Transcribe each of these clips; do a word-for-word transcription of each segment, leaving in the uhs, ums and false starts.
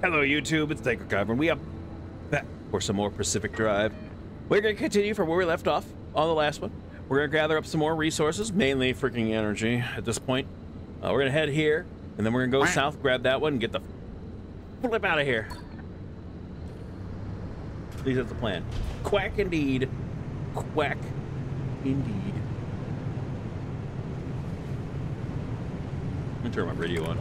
Hello YouTube, it's DakoGuyver, and we are back for some more Pacific Drive. We're going to continue from where we left off on the last one. We're going to gather up some more resources, mainly freaking energy at this point. Uh, we're going to head here, and then we're going to go wow. south, grab that one, and get the flip out of here. At least that's the plan. Quack indeed. Quack indeed. I'm going to turn my radio on.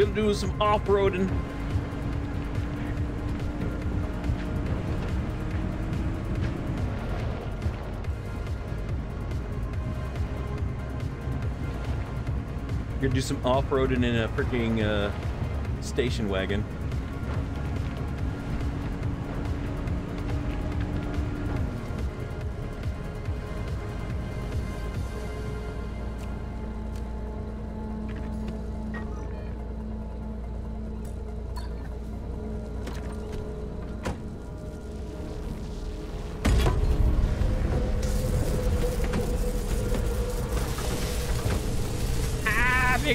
Gonna do some off-roading. Gonna do some off-roading in a freaking uh, station wagon.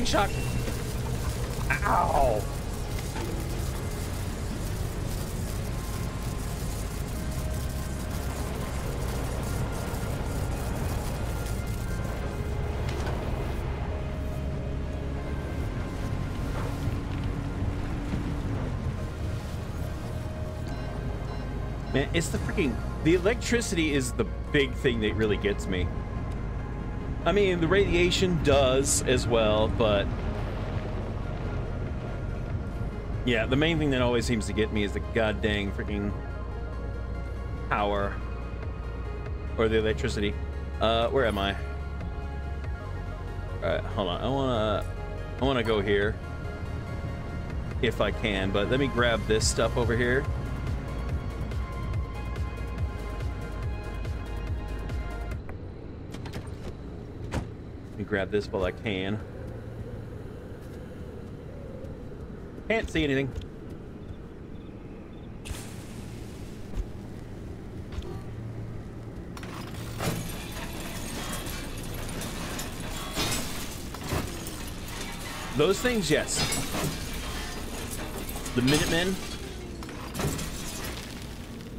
Shock. Ow. Man, it's the freaking, the electricity is the big thing that really gets me. I mean, the radiation does as well, but yeah, the main thing that always seems to get me is the goddamn freaking power or the electricity. Uh, where am I? All right, hold on. I wanna, I wanna go here if I can, but let me grab this stuff over here. Grab this while I can. Can't see anything. Those things, yes. The Minutemen.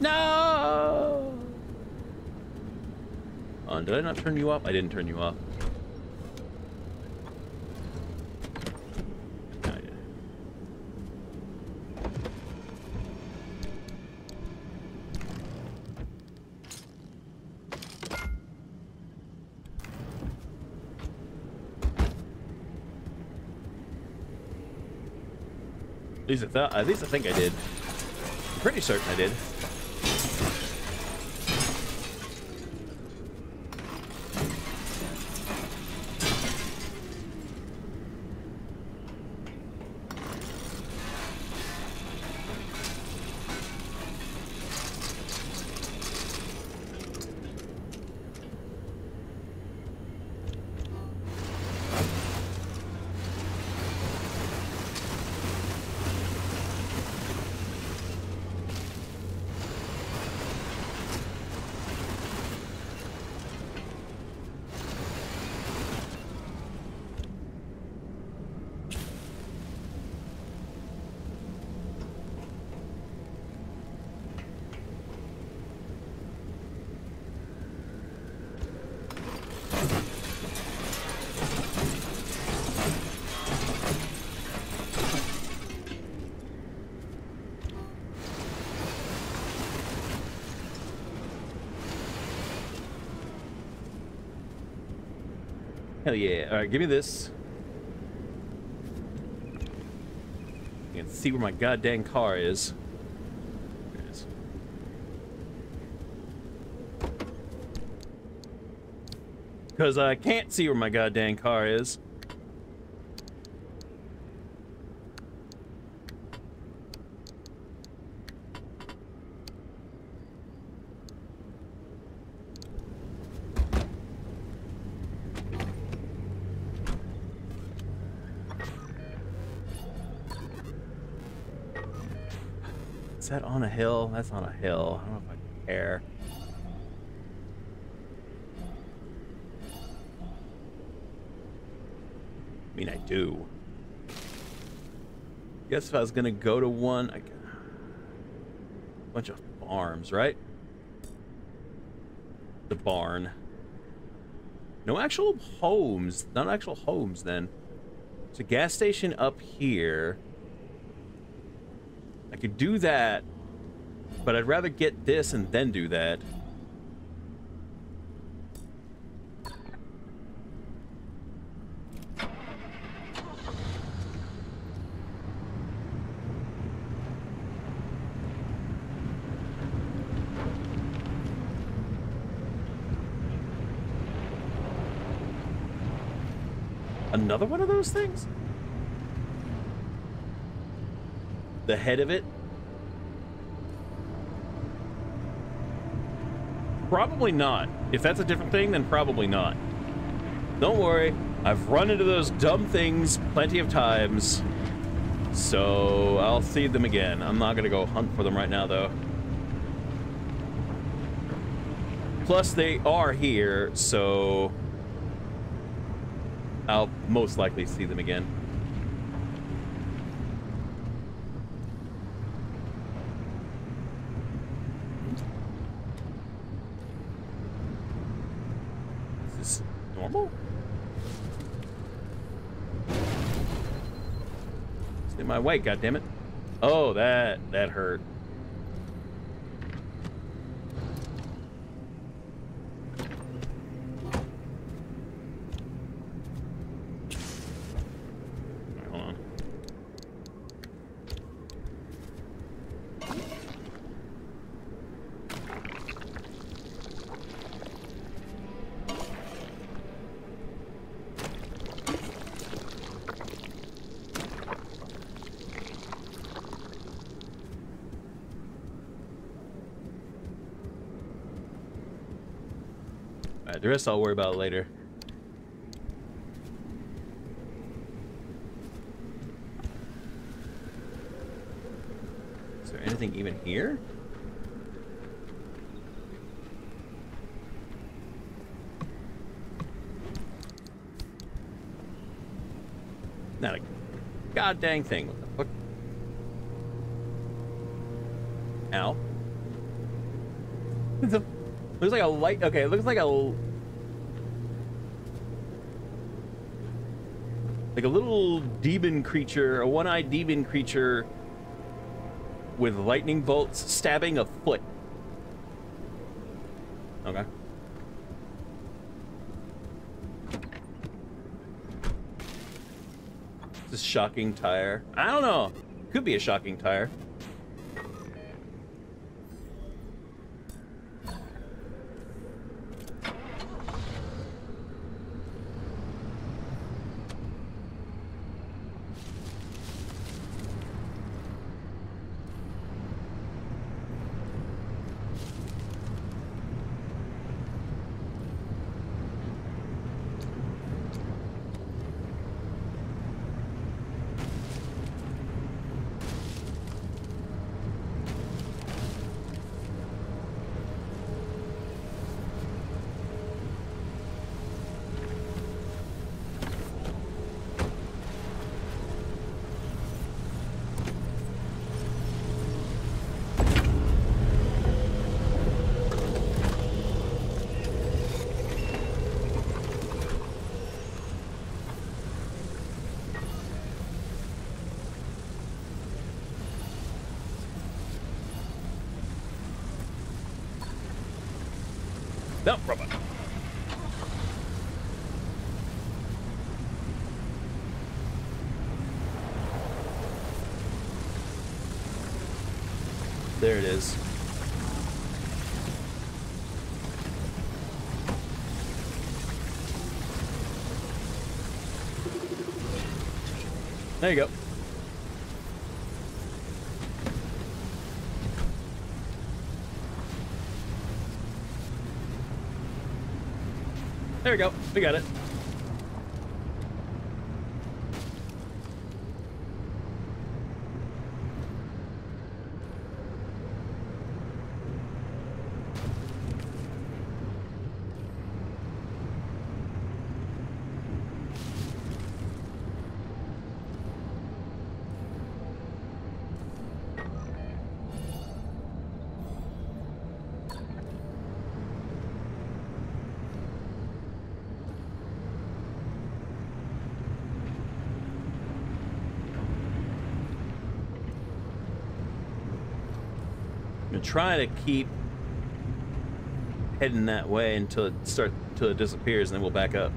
No! Oh, did I not turn you off? I didn't turn you off. At least I thought, at least I think I did. I'm pretty certain I did. Hell yeah. All right, give me this. You can see where my goddamn car is. There it is. Because I can't see where my goddamn car is. Is that on a hill? That's on a hill. I don't know if I care. I mean, I do. Guess if I was gonna go to one, I bunch of farms, right? The barn. No actual homes. Not actual homes, then. There's a gas station up here. I could do that, but I'd rather get this and then do that. Another one of those things? The head of it? Probably not. If that's a different thing, then probably not. Don't worry, I've run into those dumb things plenty of times, so I'll see them again. I'm not gonna go hunt for them right now, though. Plus, they are here, so I'll most likely see them again. My way, goddammit. Oh, that that hurt. Right, hold on. The rest I'll worry about later. Is there anything even here? Not a god dang thing. What the fuck? Ow. It's a, looks like a light. Okay, it looks like a Like a little demon creature, a one-eyed demon creature with lightning bolts stabbing a foot. Okay. It's a shocking tire. I don't know. Could be a shocking tire. There it is. There you go. There we go. We got it. gonna try to keep heading that way until it start till it disappears, and then we'll back up.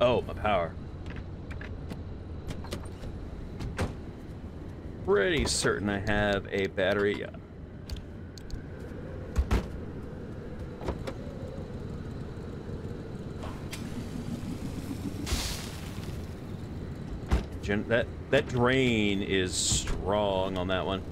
Oh, my power. Pretty certain I have a battery. Yeah. Gen that that drain is strong on that one.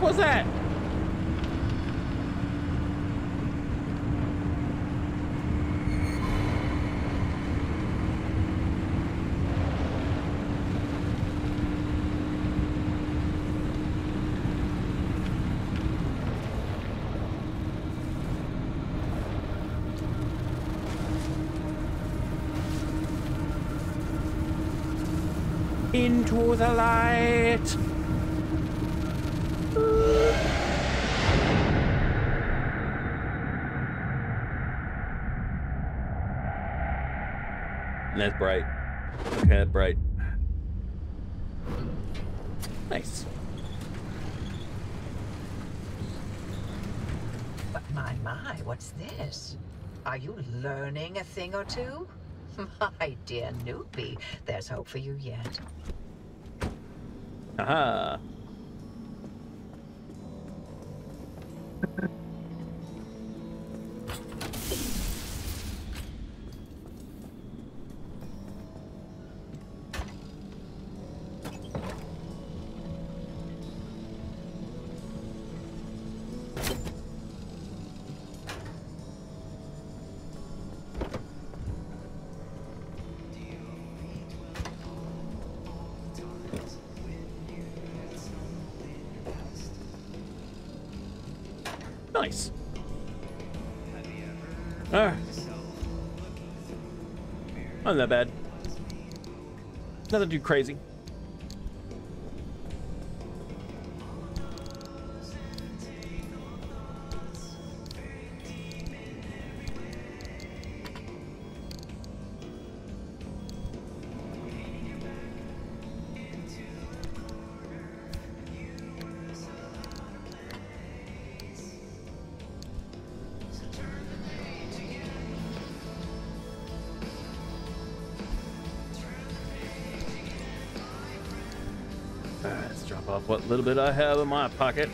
What's that? Into the light. That's bright. Okay, that's bright. Nice. But my, my, what's this? Are you learning a thing or two? My dear newbie, there's hope for you yet. Aha. Not that bad. Nothing too crazy. What little bit I have in my pocket.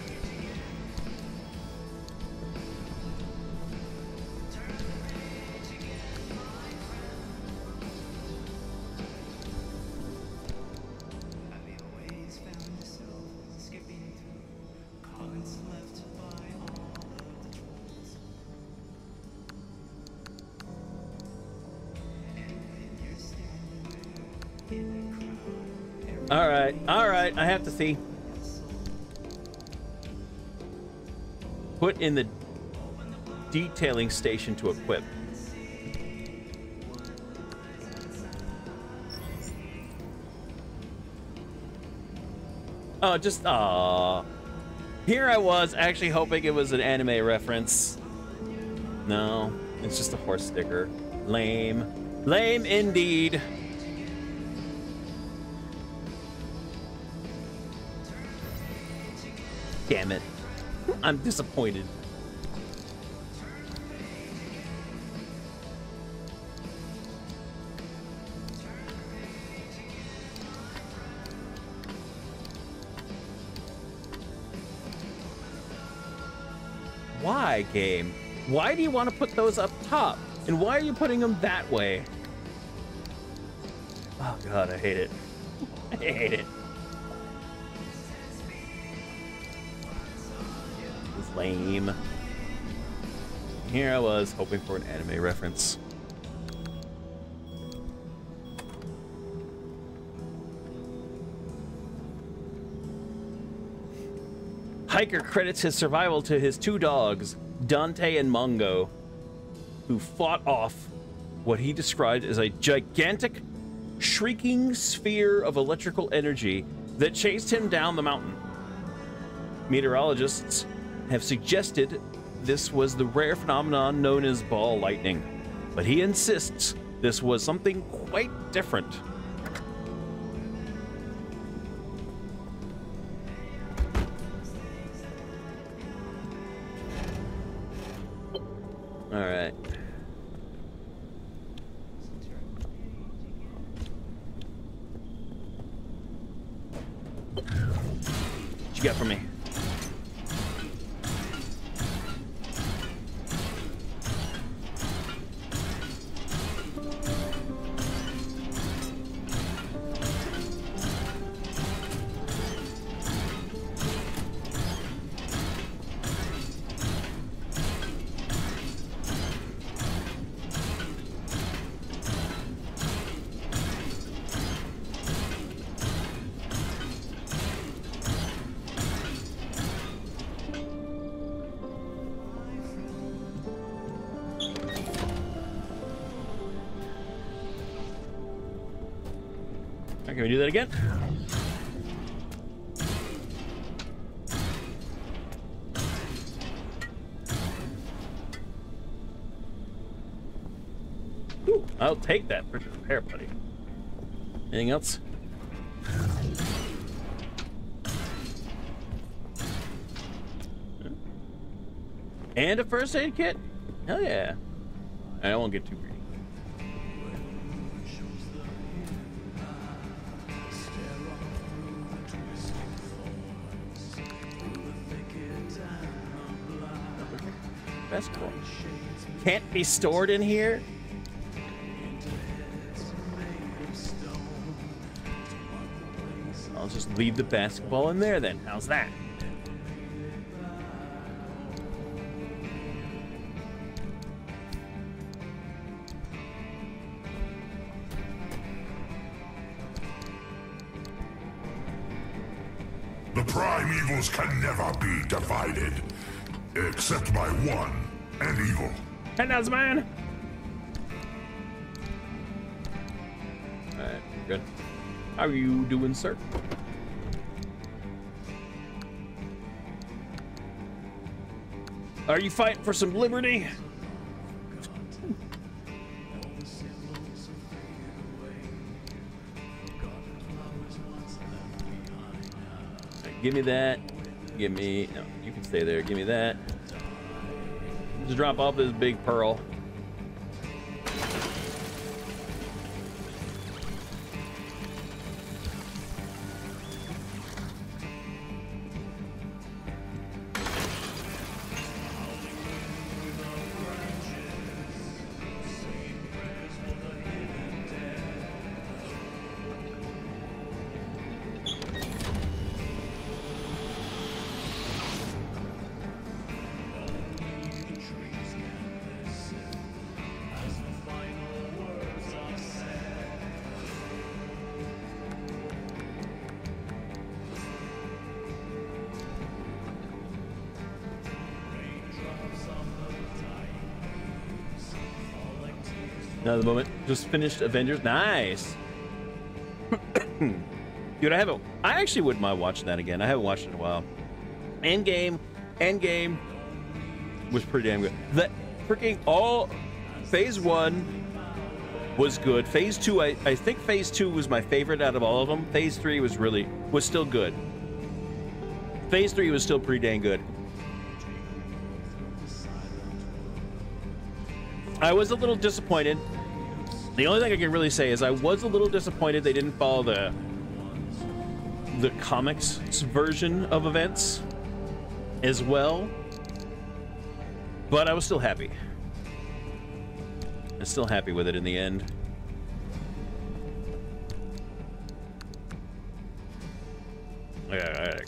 All right, all right, I have to see. Put in the detailing station to equip. Oh, just ah. Here I was actually hoping it was an anime reference. No, it's just a horse sticker. Lame. Lame indeed. Damn it. I'm disappointed. Why, game? Why do you want to put those up top? And why are you putting them that way? Oh god, I hate it. I hate it. Lame. Here I was hoping for an anime reference. Hiker credits his survival to his two dogs, Dante and Mongo, who fought off what he described as a gigantic, shrieking sphere of electrical energy that chased him down the mountain. Meteorologists have suggested this was the rare phenomenon known as ball lightning, but he insists this was something quite different. All right. What you got for me? Can we do that again? Whew, I'll take that for repair, buddy. Anything else? And a first aid kit? Hell yeah. I won't get too greedy. That's cool. Can't be stored in here? I'll just leave the basketball in there then. How's that? The prime evils can never be divided, except by one. And evil. And that's mine. Alright, good. How are you doing, sir? Are you fighting for some liberty? Right, give me that. Give me. No, you can stay there. Give me that. Just drop off this big pearl. Another moment. Just finished Avengers. Nice. Dude, I haven't. I actually wouldn't mind watching that again. I haven't watched it in a while. Endgame. Endgame was pretty damn good. The freaking all phase one was good. Phase two, I, I think phase two was my favorite out of all of them. Phase three was really, was still good. Phase three was still pretty dang good. I was a little disappointed. The only thing I can really say is I was a little disappointed they didn't follow the the comics version of events as well, but I was still happy. I'm still happy with it in the end. I gotta,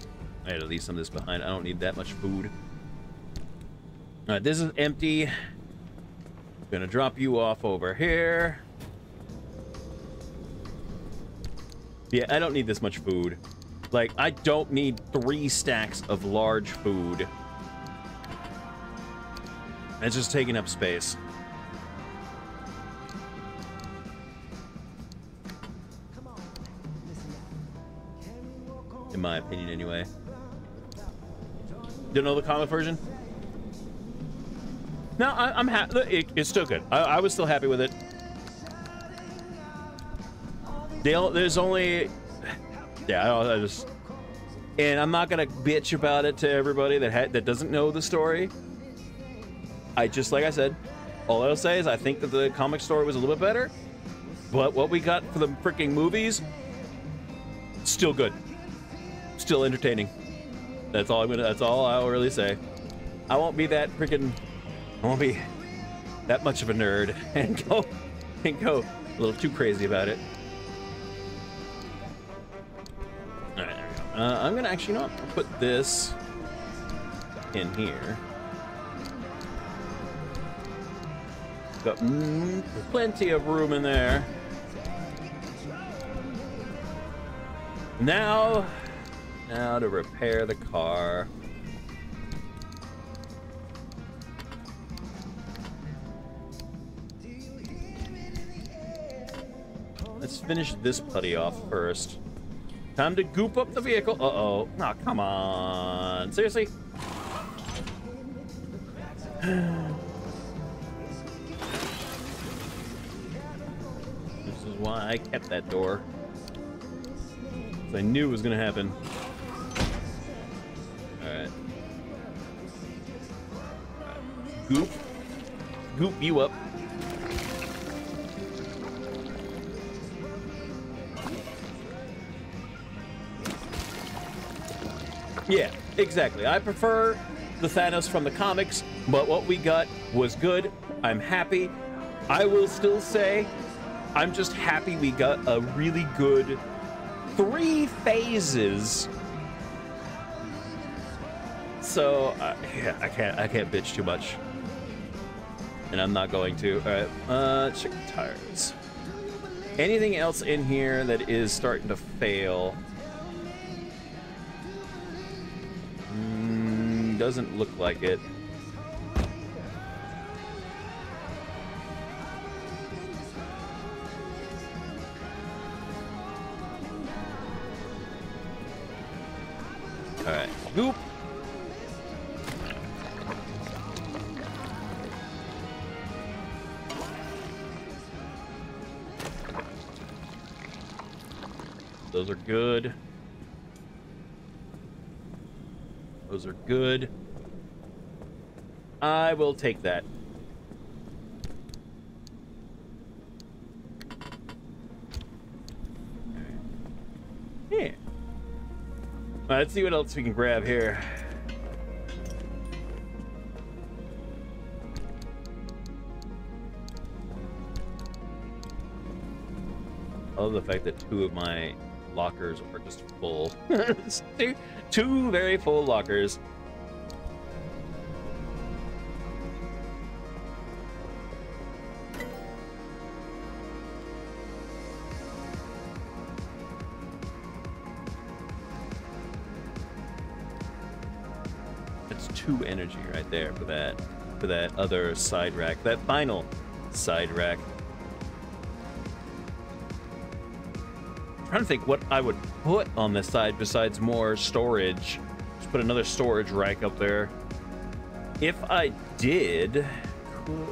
I gotta leave some of this behind. I don't need that much food. All right, this is empty. Gonna drop you off over here. Yeah, I don't need this much food. Like, I don't need three stacks of large food. It's just taking up space. In my opinion, anyway. You know the comic version? No, I, I'm happy. It, it's still good. I, I was still happy with it. They'll, there's only... Yeah, I, I just... And I'm not gonna bitch about it to everybody that ha that doesn't know the story. I just, like I said, all I'll say is I think that the comic story was a little bit better, but what we got for the freaking movies, still good. Still entertaining. That's all I'm gonna, that's all I'll really say. I won't be that freaking, I won't be that much of a nerd and go, and go a little too crazy about it. All right, there we go. Uh, I'm gonna actually not put this in here. Got plenty of room in there. Now, now to repair the car. Let's finish this putty off first. Time to goop up the vehicle. Uh-oh. Oh, come on. Seriously? Why I kept that door. I knew it was gonna happen. Alright. Goop. Goop you up. Yeah, exactly. I prefer the Thanos from the comics, but what we got was good. I'm happy. I will still say I'm just happy we got a really good three phases. So uh, yeah, I can't I can't bitch too much, and I'm not going to. All right, uh, check the tires. Anything else in here that is starting to fail? Mm, doesn't look like it. Alright, goop! Those are good. Those are good. I will take that. Yeah. Right, let's see what else we can grab here. I love the fact that two of my lockers are just full. two, two very full lockers. Two energy right there for that, for that other side rack, that final side rack. I'm trying to think what I would put on this side besides more storage. Just put another storage rack up there. If I did,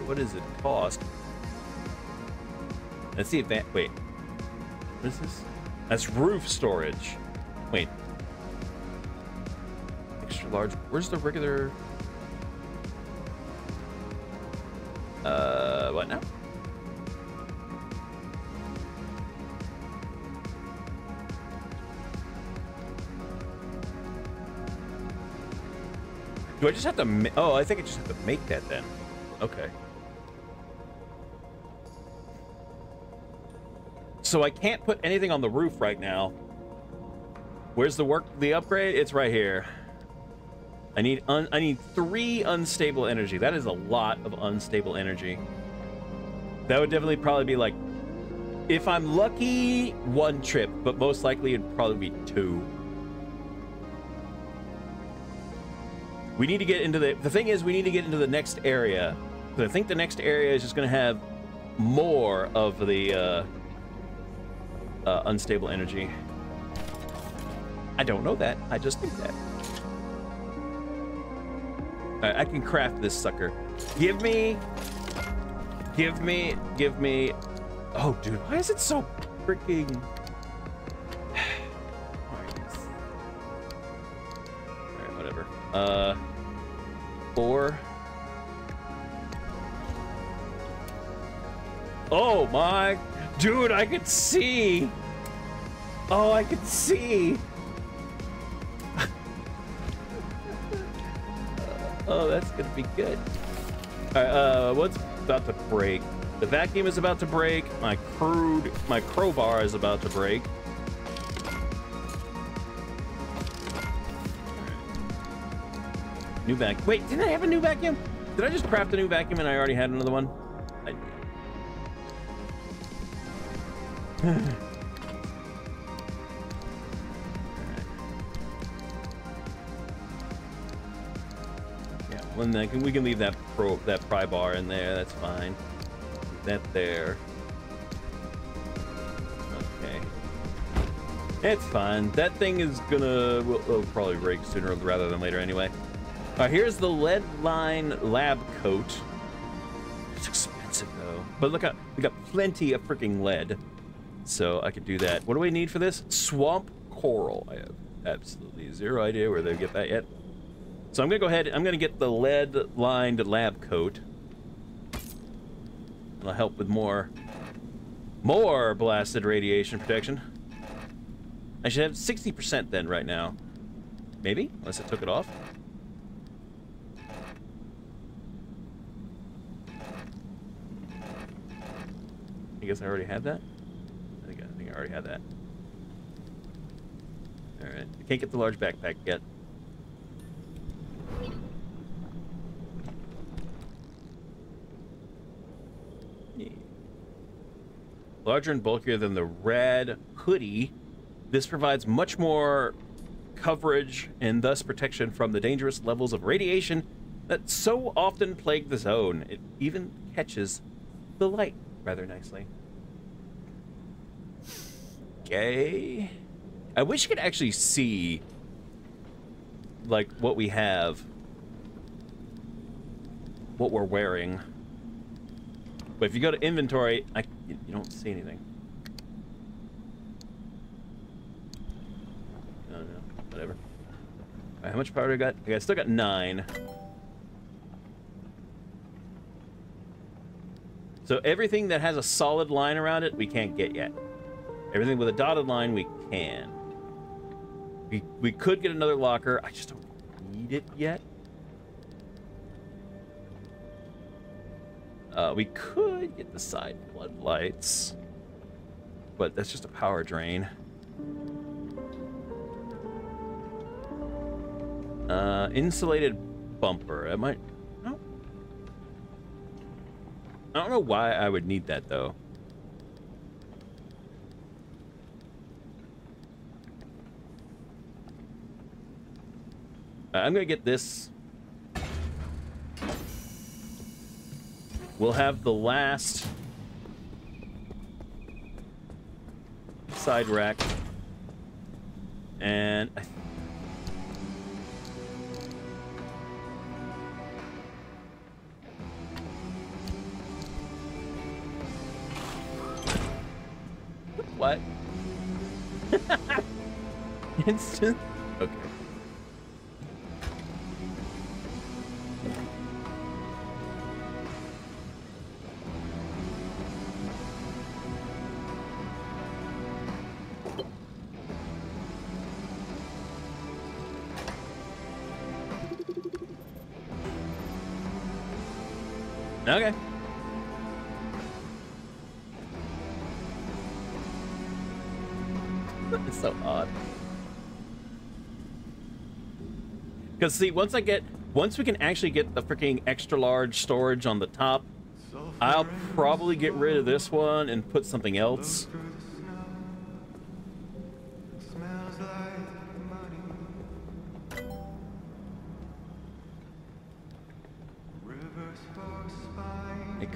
what does it cost? Let's see if that. Wait, what is this? That's roof storage. Wait. Large. Where's the regular? Uh, what now? Do I just have to? Ma oh, I think I just have to make that then. Okay. So I can't put anything on the roof right now. Where's the work? The upgrade? It's right here. I need un I need three unstable energy. That is a lot of unstable energy. That would definitely probably be like, if I'm lucky, one trip, but most likely it'd probably be two. We need to get into the... The thing is, we need to get into the next area. But I think the next area is just going to have more of the uh, uh, unstable energy. I don't know that. I just think that. Alright, I can craft this sucker. Give me... Give me... Give me... Oh, dude, why is it so freaking... Uh, four. Oh my, dude, I could see. Oh, I could see. Oh, that's gonna be good. All right, uh, what's about to break? The vacuum is about to break. My crude, my crowbar is about to break. New vacuum. Wait, didn't I have a new vacuum? Did I just craft a new vacuum and I already had another one? I... yeah, one vacuum. We can leave that pro that pry bar in there. That's fine. Leave that there. Okay. It's fine. That thing is gonna will we'll probably break sooner rather than later anyway. Alright, here's the lead line lab coat. It's expensive though. But look out, we got plenty of freaking lead. So I could do that. What do we need for this? Swamp coral. I have absolutely zero idea where they get that yet. So I'm gonna go ahead, I'm gonna get the lead lined lab coat. It'll help with more, more blasted radiation protection. I should have sixty percent then right now. Maybe, unless I took it off. I guess I already had that. I think I, think I already had that. All right, I can't get the large backpack yet. Yeah. Larger and bulkier than the red hoodie, this provides much more coverage and thus protection from the dangerous levels of radiation that so often plague the zone. It even catches the light rather nicely. Okay. I wish you could actually see like what we have, what we're wearing. But if you go to inventory, I you don't see anything. Oh no, whatever. All right, how much powder I got? Okay, I still got nine. So everything that has a solid line around it, we can't get yet. Everything with a dotted line, we can. We, we could get another locker. I just don't need it yet. Uh, we could get the side floodlights, but that's just a power drain. Uh, insulated bumper. That might... I don't know why I would need that, though. Uh, I'm going to get this. We'll have the last side rack. And... I What? Instant. Okay. Okay. So odd. Because see, once I get, once we can actually get the freaking extra large storage on the top, I'll probably get rid of this one and put something else.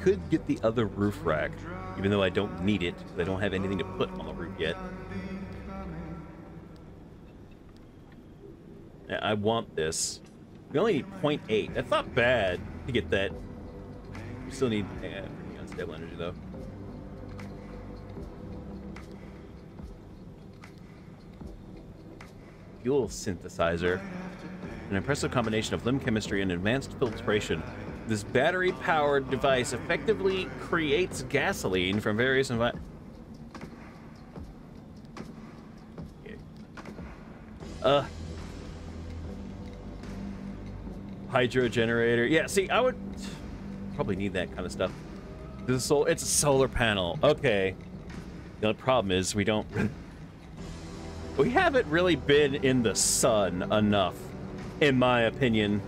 could get the other roof rack, even though I don't need it, because I don't have anything to put on the roof yet. Yeah, I want this. We only need zero point eight. That's not bad to get that. We still need eh, pretty unstable energy, though. Fuel synthesizer. An impressive combination of L I M chemistry and advanced filtration. This battery-powered device effectively creates gasoline from various envi- okay. Uh. Hydro generator. Yeah, see, I would probably need that kind of stuff. This is solar, it's a solar panel. Okay. The only problem is we don't... we haven't really been in the sun enough, in my opinion.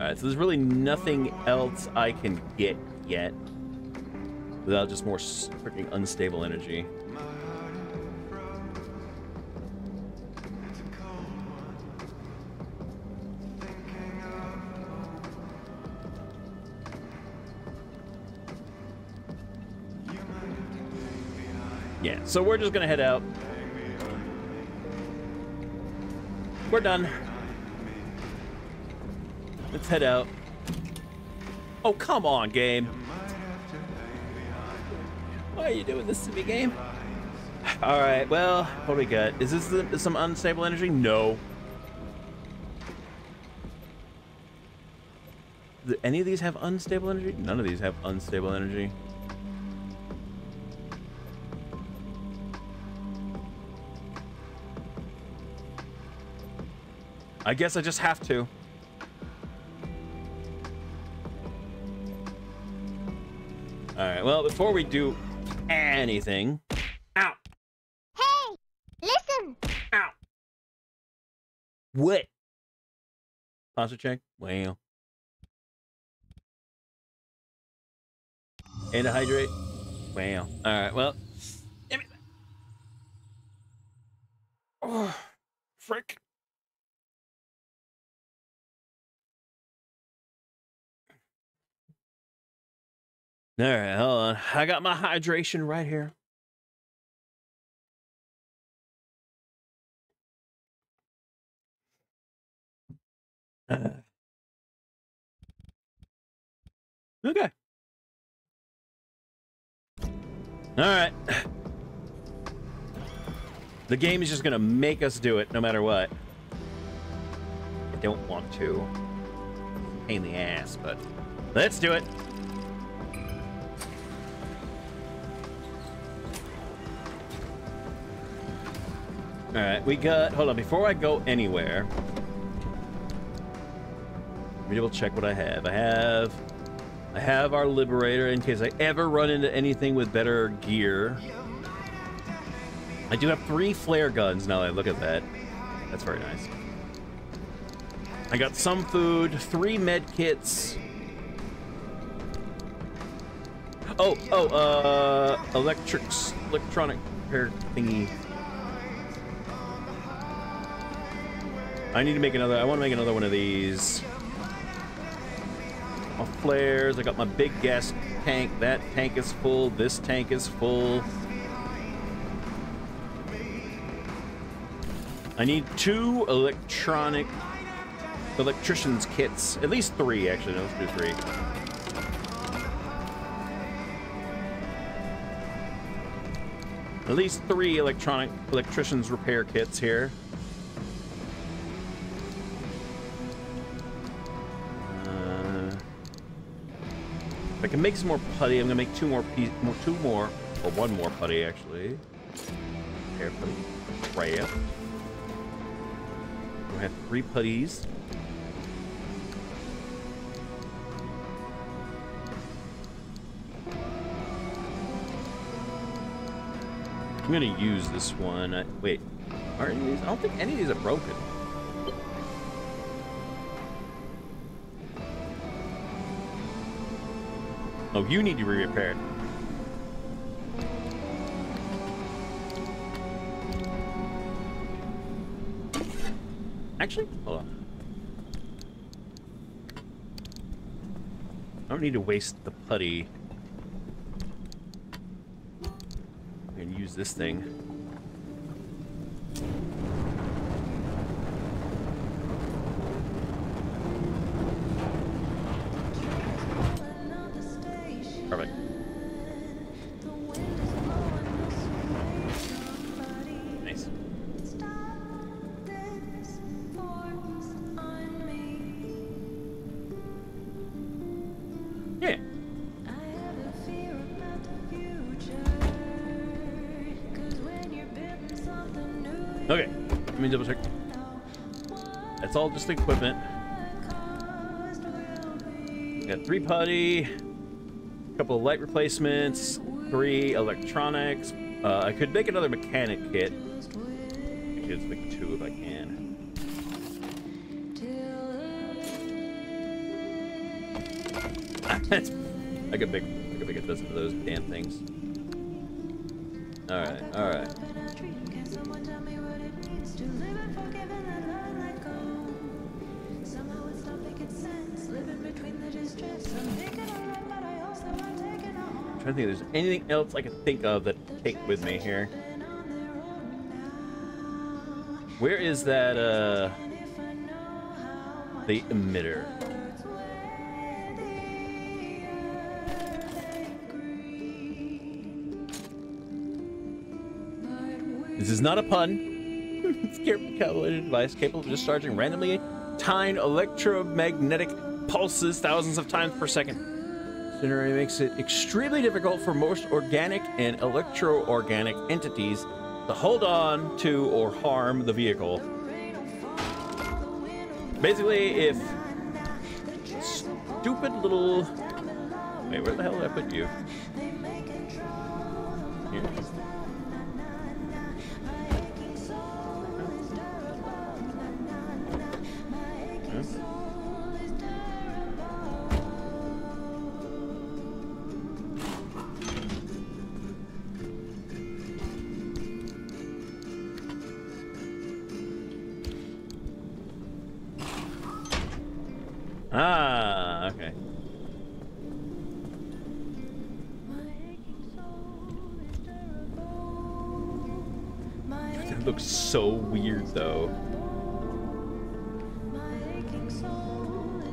Alright, so there's really nothing else I can get yet without just more freaking unstable energy. Yeah, so we're just gonna head out. We're done. Let's head out. Oh, come on, game. Why are you doing this to me, game? All right, well, what do we got? Is this the, some unstable energy? No. Do any of these have unstable energy? None of these have unstable energy. I guess I just have to. Alright, well, before we do anything... Ow! Hey! Listen! Ow! What? Posture check? Wow. Antihydrate? Wow. Alright, well... Give me that. Oh, frick. All right, hold on. I got my hydration right here. Uh, okay. All right. The game is just gonna make us do it no matter what. I don't want to. Pain in the ass, but let's do it. Alright, we got... Hold on, before I go anywhere... Let me double check what I have. I have... I have our Liberator in case I ever run into anything with better gear. I do have three flare guns now that I look at that. That's very nice. I got some food, three med kits. Oh, oh, uh... Electrics... Electronic repair thingy. I need to make another, I want to make another one of these. My flares, I got my big gas tank. That tank is full, this tank is full. I need two electronic, electrician's kits. At least three, actually, no, let's do three. At least three electronic, electrician's repair kits here. If I can make some more putty, I'm gonna make two more piece, more, two more, or one more putty actually. Air putty, right up. We have three putties. I'm gonna use this one. I, wait, are any of these? I don't think any of these are broken. Oh, you need to re-repair it. Actually, hold on. I don't need to waste the putty. I can use this thing. Perfect. Nice. Yeah. Okay, let me double check. That's all just equipment. Got three putty. Couple of light replacements, three electronics. Uh, I could make another mechanic kit. I could make two if I can. I could make I could make a dozen of those damn things. All right, all right. I think there's anything else I can think of that I take with me here. Where is that, uh... the emitter? This is not a pun. It's carefully calculated device capable of discharging randomly timed electromagnetic pulses thousands of times per second. Incinerator makes it extremely difficult for most organic and electro-organic entities to hold on to or harm the vehicle. Basically, if stupid little... Wait, where the hell did I put you? Here. Huh? Ah, okay. That looks so weird, though.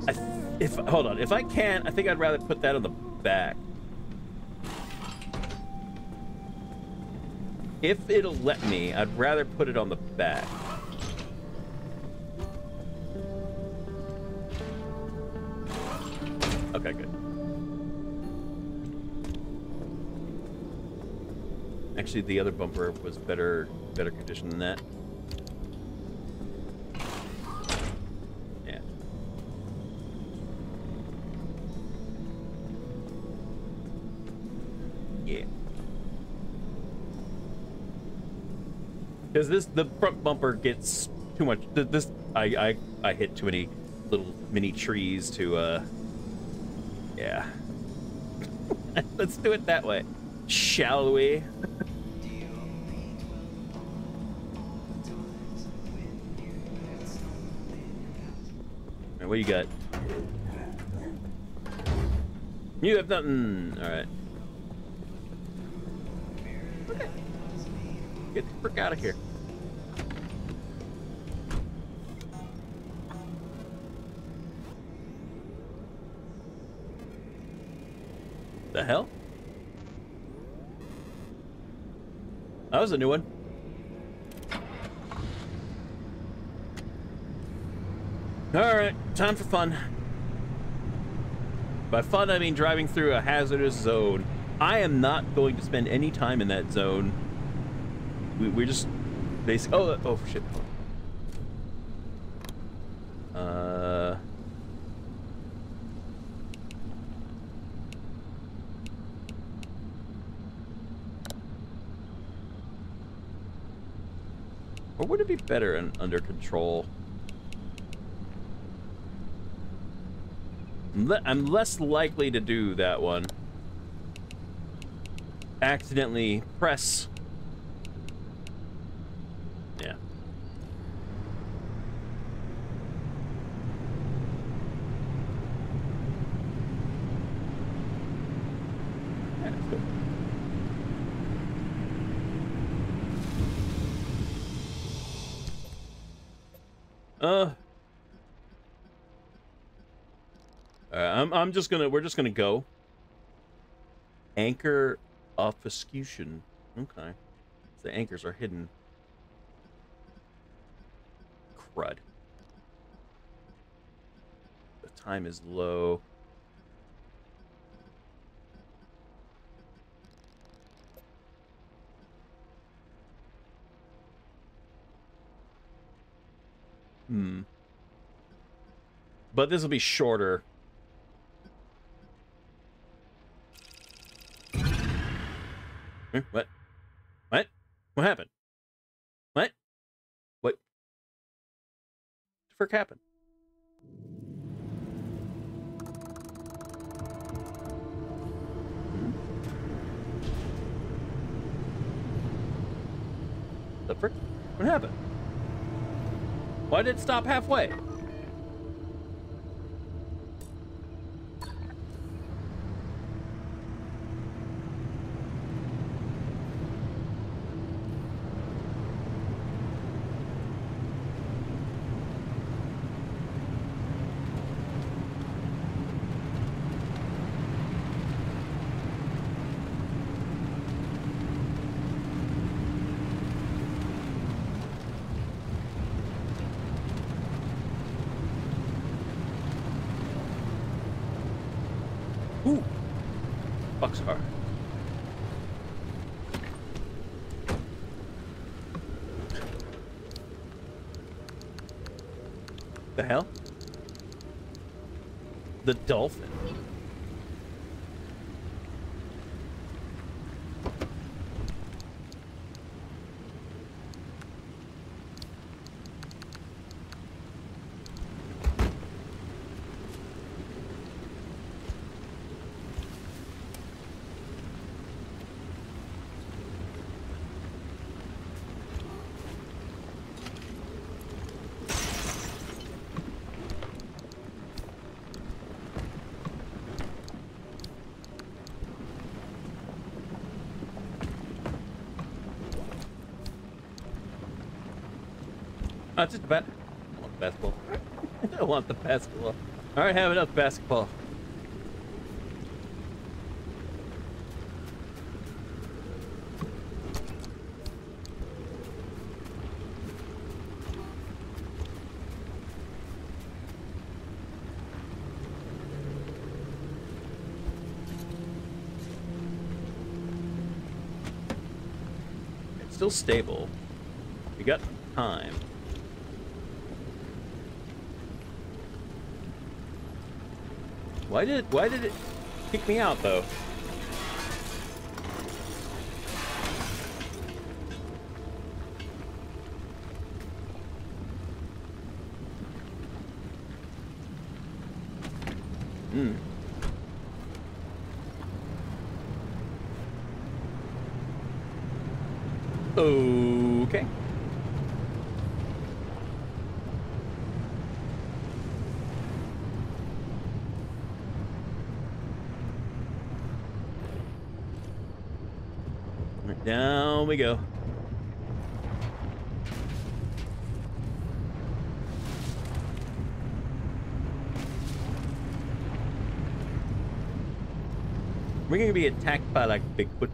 I th if hold on, if I can, I think I'd rather put that on the back. If it'll let me, I'd rather put it on the back. Okay, good. Actually, the other bumper was better, better condition than that. Yeah. Yeah. Because this, the front bumper gets too much. This, I, I, I hit too many little mini trees to, uh. Yeah. Let's do it that way. Shall we? Alright, what do you got? You have nothing. Alright. Okay. Get the frick out of here. The hell? That was a new one. Alright, time for fun. By fun, I mean driving through a hazardous zone. I am not going to spend any time in that zone. We, we're just basically... Oh, oh, shit. Uh... Or would it be better in under control? I'm less likely to do that one. Accidentally press. Yeah. Uh. All right, I'm, I'm just gonna, we're just gonna go. Anchor obfuscation. Okay. The anchors are hidden. Crud. The time is low. Hmm. But this will be shorter. What? What? What happened? What? What? What the frick happened? The frick? What happened? Why did it stop halfway? Hell? The dolphin. Not just a bat. I want the basketball. I want the basketball. All right, have enough basketball. It's still stable. We got time. Why did, why did it kick me out, though? Hmm. Okay. Down we go. We're gonna be attacked by like Bigfoot.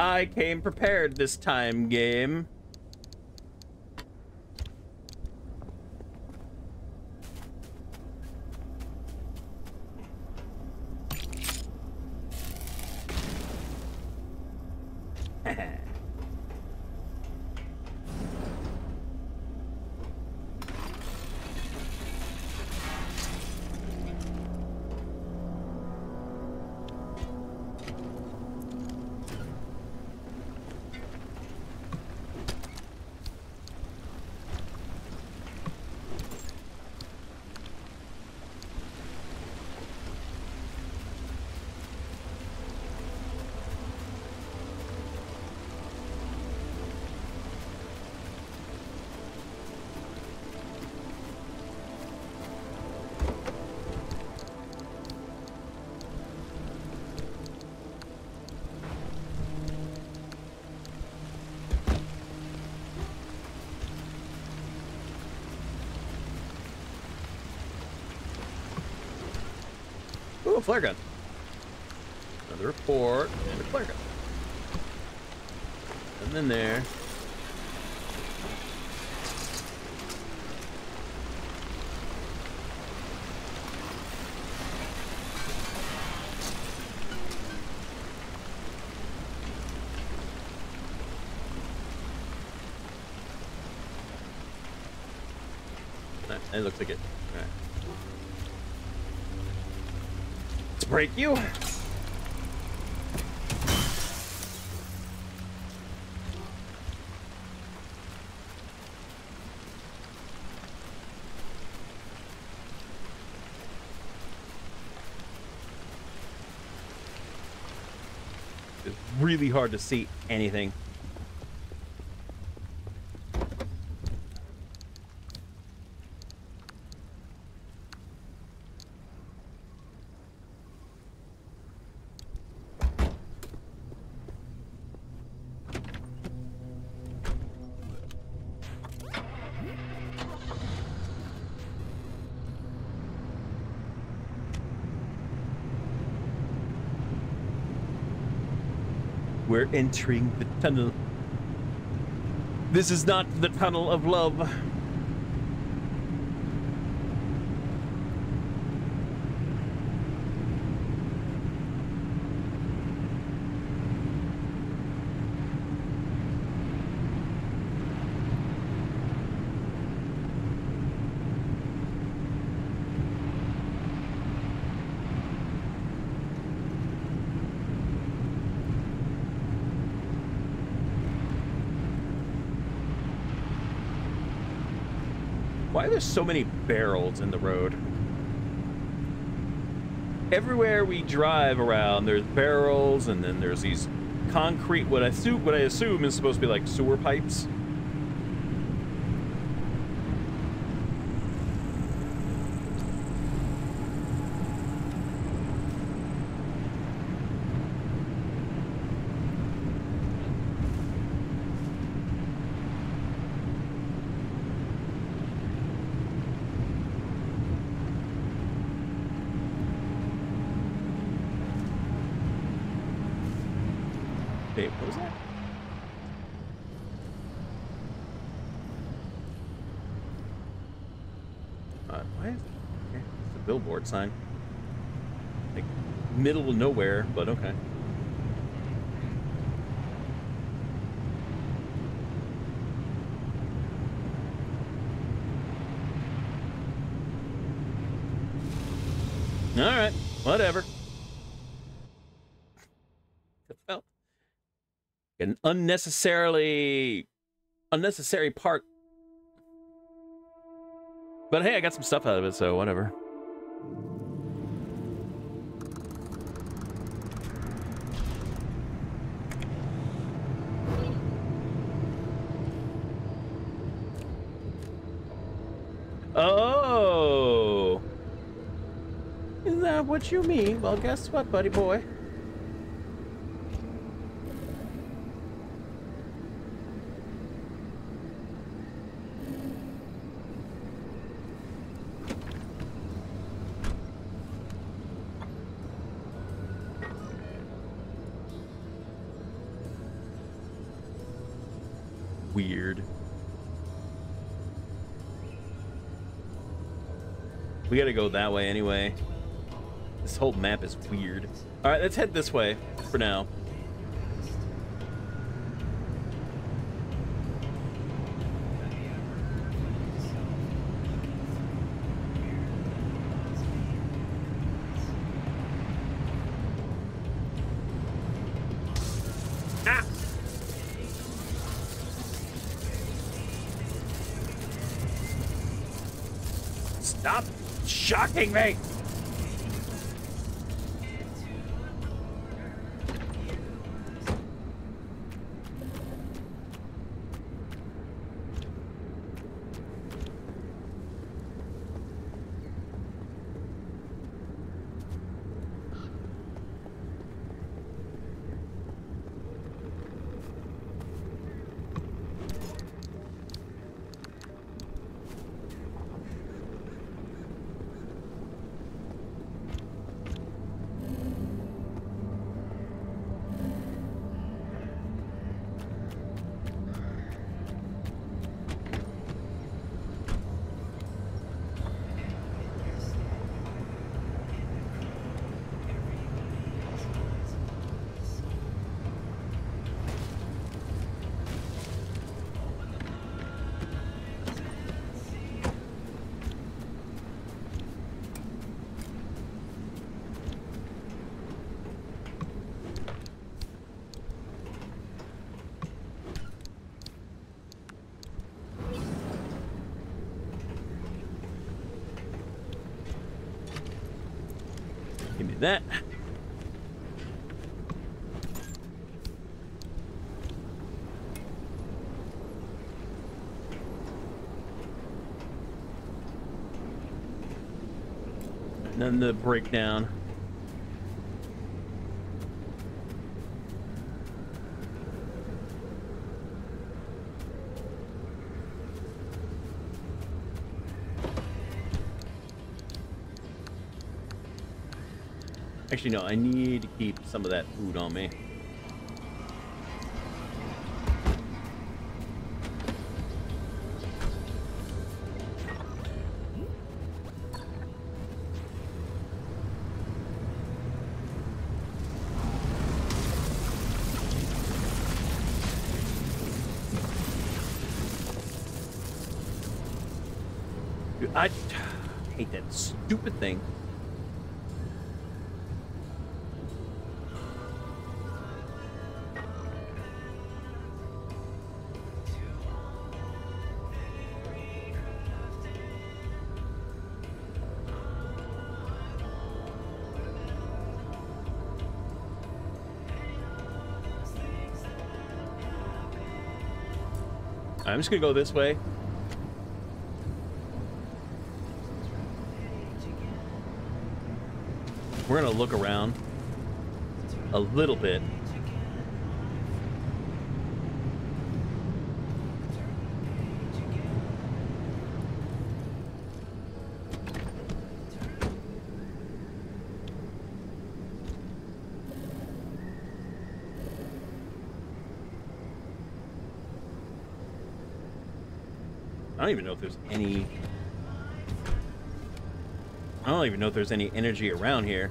I came prepared this time, game. a flare gun. Another report and a flare gun. And then there. It looks like it. All right. Let's break you. It's really hard to see anything. We're entering the tunnel. This is not the tunnel of love. There's so many barrels in the road. Everywhere we drive around, there's barrels, and then there's these concrete, what I assume, what I assume is supposed to be like sewer pipes. Sign. Like middle of nowhere, but okay. All right, whatever. Well, an unnecessarily unnecessary part. But hey, I got some stuff out of it, so whatever. Oh! Is that what you mean? Well, guess what, buddy boy? Weird. We gotta go that way anyway. This whole map is weird. All right, let's head this way for now. Shocking me! Take that. And then the breakdown. Actually, no, I need to keep some of that food on me. Dude, I hate that stupid thing. I'm just gonna go this way. We're gonna look around a little bit. I don't even know if there's any I don't even know if there's any energy around here.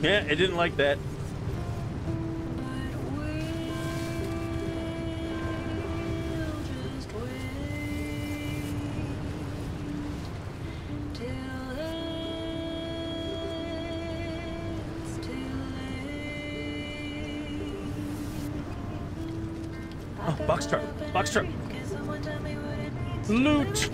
Yeah, I didn't like that. Oh, box truck, box truck. Loot.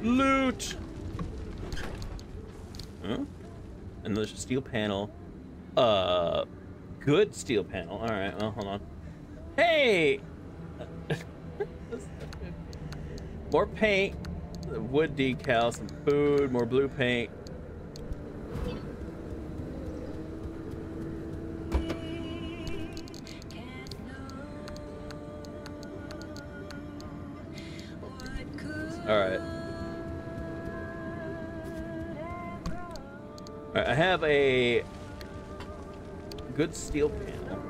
Loot! Huh? Another steel panel. Uh, good steel panel. All right, well, hold on. Hey! More paint, wood decals, some food, more blue paint. All right. I have a good steel panel.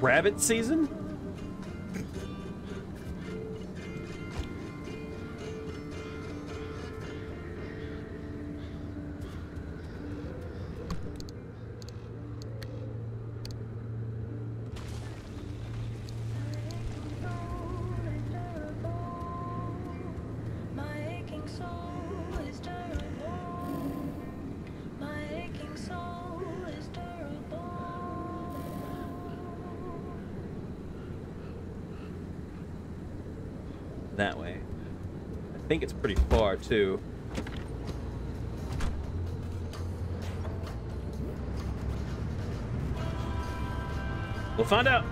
Rabbit season? that way. I think it's pretty far too. We'll find out.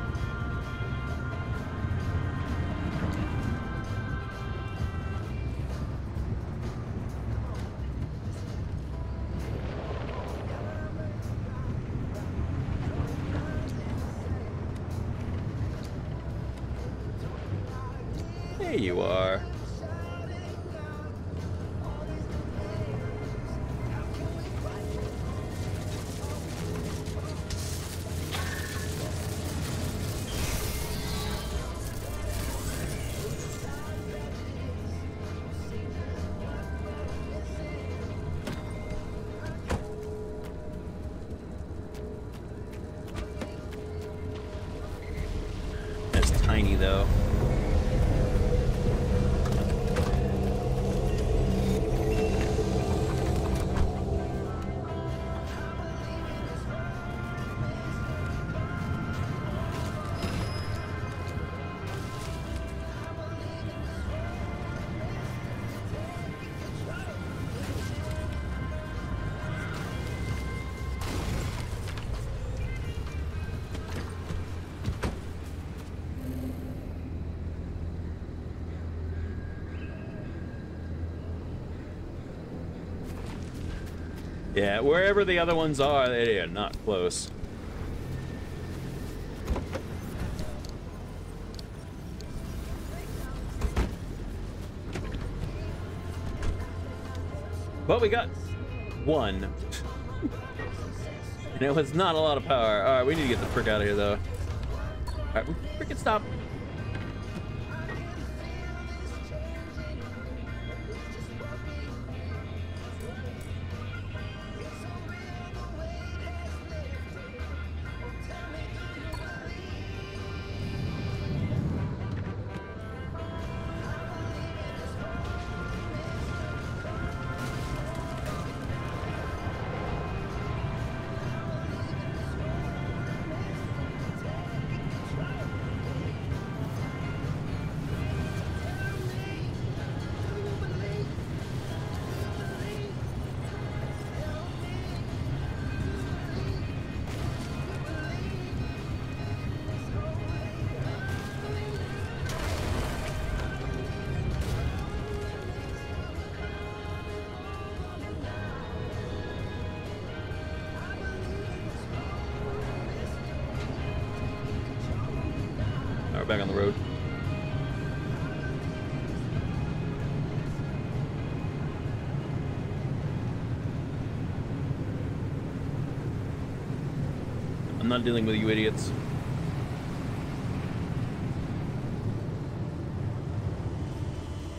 There you are. That's tiny though. Yeah, wherever the other ones are, they are not close. But we got one. And it was not a lot of power. Alright, we need to get the frick out of here, though. Alright, we frickin' stop. Back on the road. I'm not dealing with you idiots.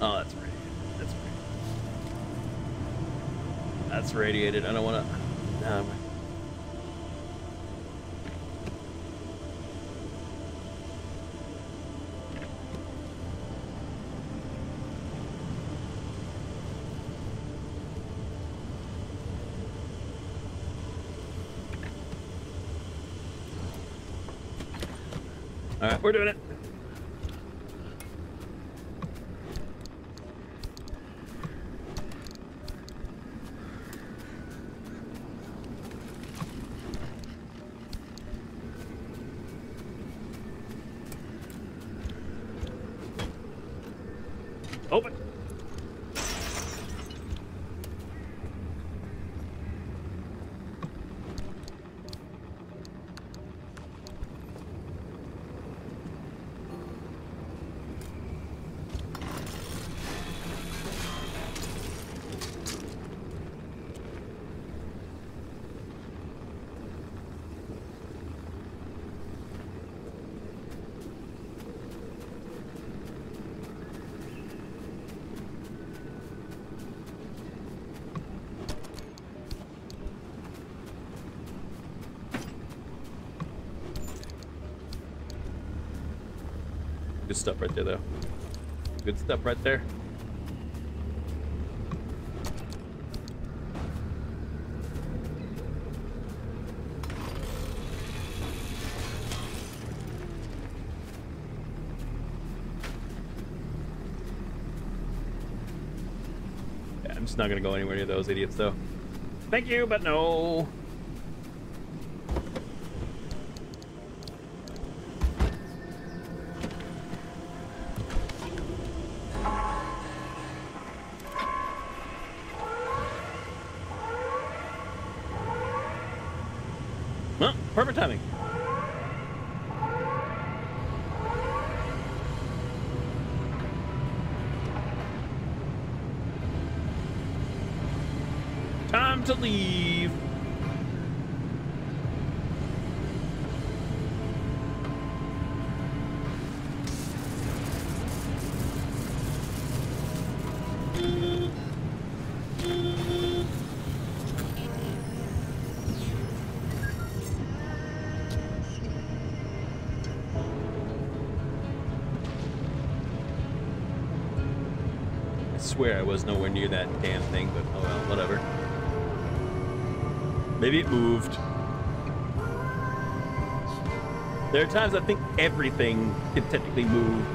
Oh, that's radiated. That's radiated. That's radiated. I don't want to. Um, We're doing it. Open. Good stuff right there, though. Good stuff right there. I'm just not gonna go anywhere near those idiots though. Thank you, but no. Well, perfect timing. To leave. I swear I was nowhere near that damn thing, but oh well, whatever. Maybe it moved. There are times I think everything can technically move.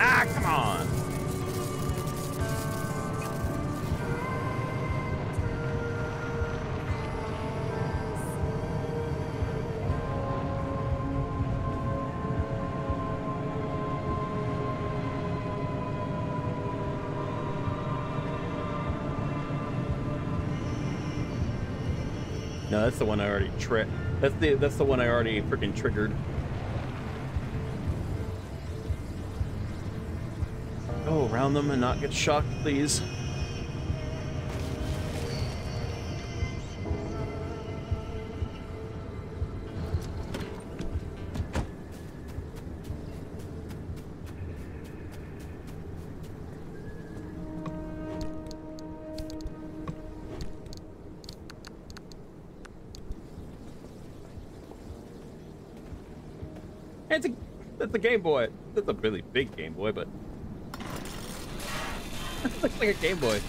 Ah, come on! No, that's the one I already tri- That's the that's the one I already freaking triggered. Go around them and not get shocked, please. That's a Game Boy. That's a really big Game Boy, but it looks like a Game Boy.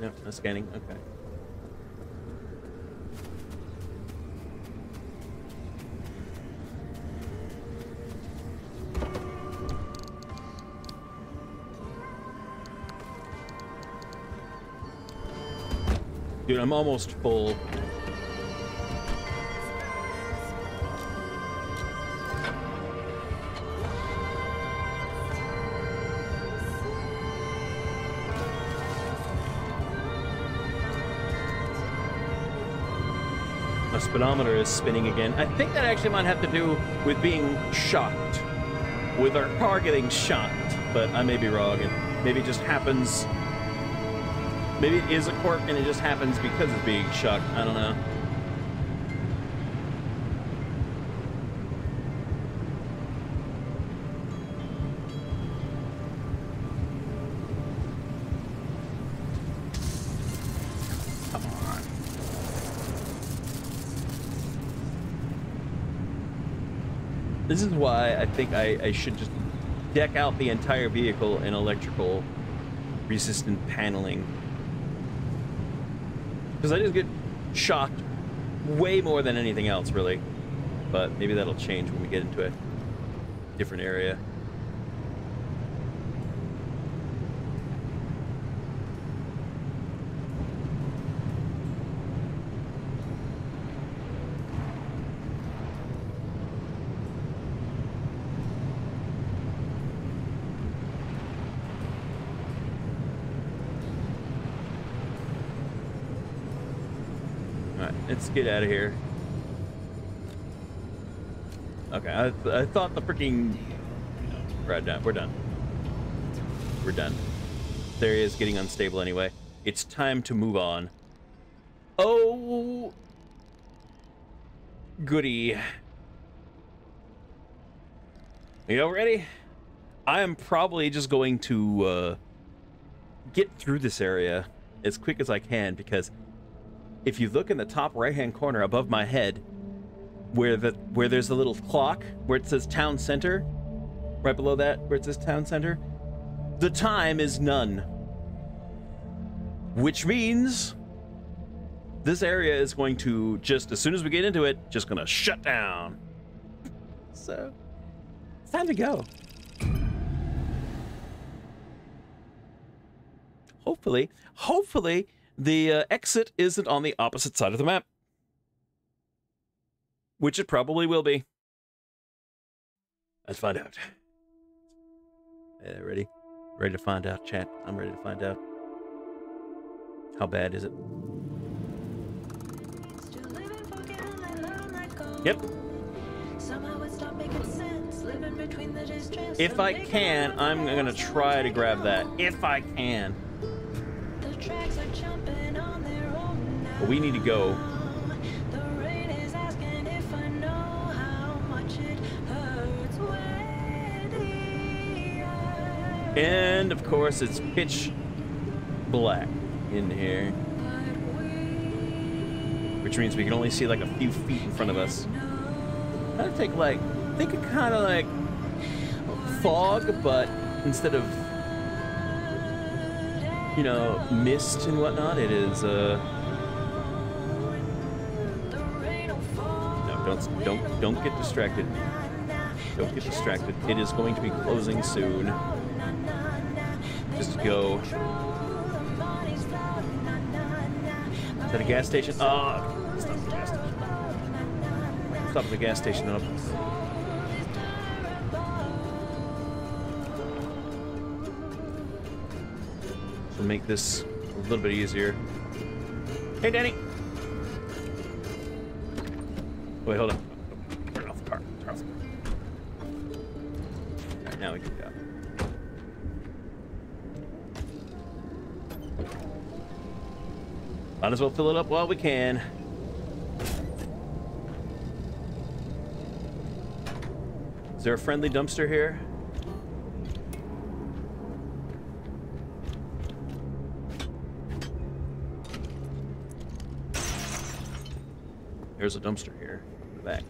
No, no scanning. Okay. Dude, I'm almost full. My speedometer is spinning again. I think that actually might have to do with being shocked, with our car getting shocked, but I may be wrong. It maybe just happens. Maybe it is a quirk and it just happens because of being shocked. I don't know. Come on. This is why I think I, I should just deck out the entire vehicle in electrical resistant paneling. Because I just get shocked way more than anything else, really. But maybe that'll change when we get into a different area. Let's get out of here. Okay, I, th I thought the freaking... Right, no, we're done. We're done. This area is getting unstable anyway. It's time to move on. Oh... Goody. You all ready? I am probably just going to uh, get through this area as quick as I can, because if you look in the top right-hand corner above my head, where the where there's a little clock where it says town center, right below that where it says town center, the time is none. Which means this area is going to just, as soon as we get into it, just gonna shut down. So it's time to go. Hopefully, hopefully the uh, exit isn't on the opposite side of the map, which it probably will be. Let's find out. Yeah, ready? Ready to find out, chat? I'm ready to find out. How bad is it? Yep. If I can, I'm gonna try to grab that. If I can. But we need to go. And of course, it's pitch black in here, which means we can only see like a few feet in front of us. I think like, think of kind of like fog, but instead of, you know, mist and whatnot, it is. Uh... No, don't, don't, don't get distracted. Don't get distracted. It is going to be closing soon. Just go. Is that a gas station? Oh, stop at the gas station. Stop at the gas station up. We'll make this a little bit easier. Hey, Danny. Wait, hold on. Turn off the car. Turn off the car. All right, now we can go. Might as well fill it up while we can. Is there a friendly dumpster here? There's a dumpster here in the back.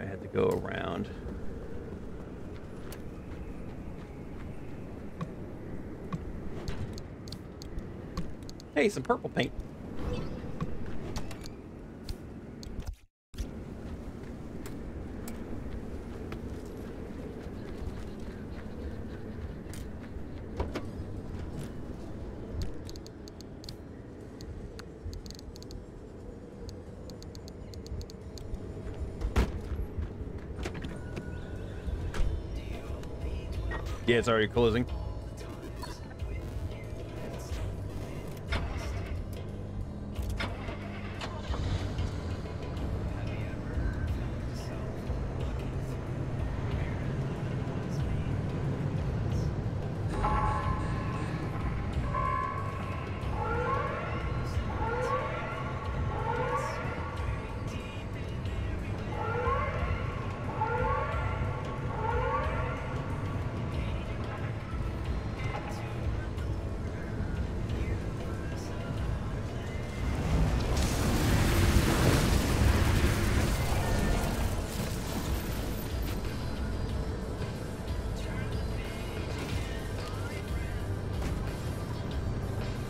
I had to go around. Hey, some purple paint. Yeah, it's already closing.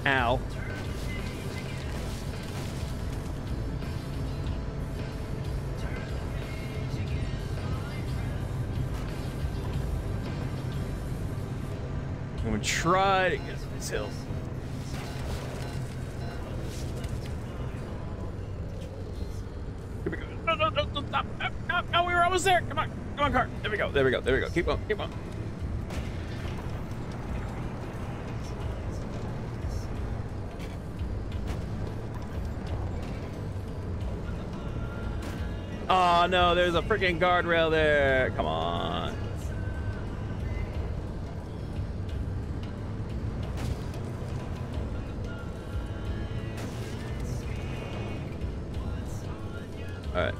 Ow. I'm gonna try to get to this hill. Here we go. No, no, no, no, stop. No, no, no, we were almost there. Come on, come on, car. There we go, there we go, there we go. Keep on, keep on. Oh no, there's a freaking guardrail there. Come on. All right.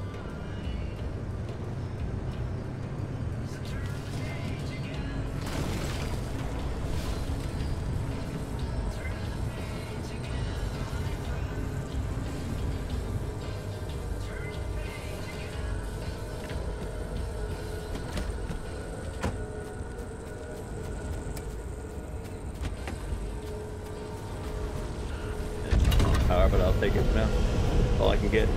I'll take it for now. That's all I can get.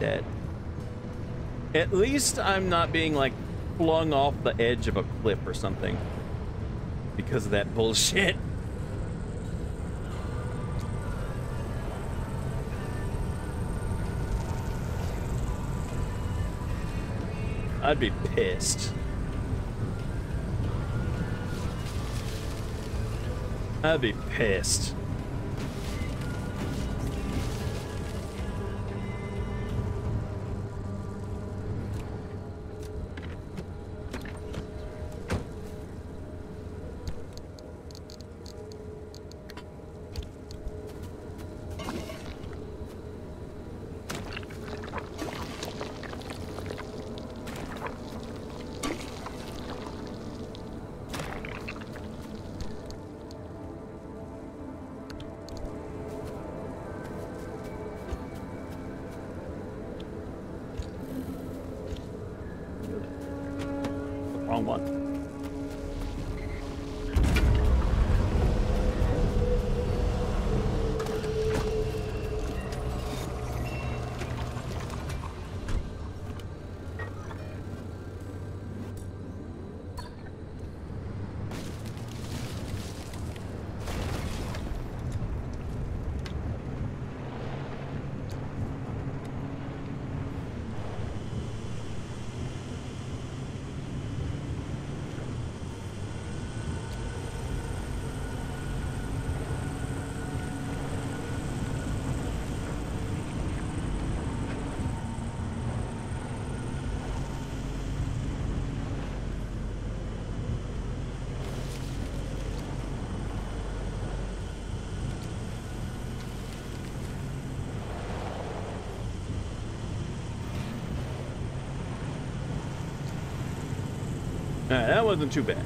That. At least I'm not being like flung off the edge of a cliff or something because of that bullshit. I'd be pissed. I'd be pissed. That wasn't too bad.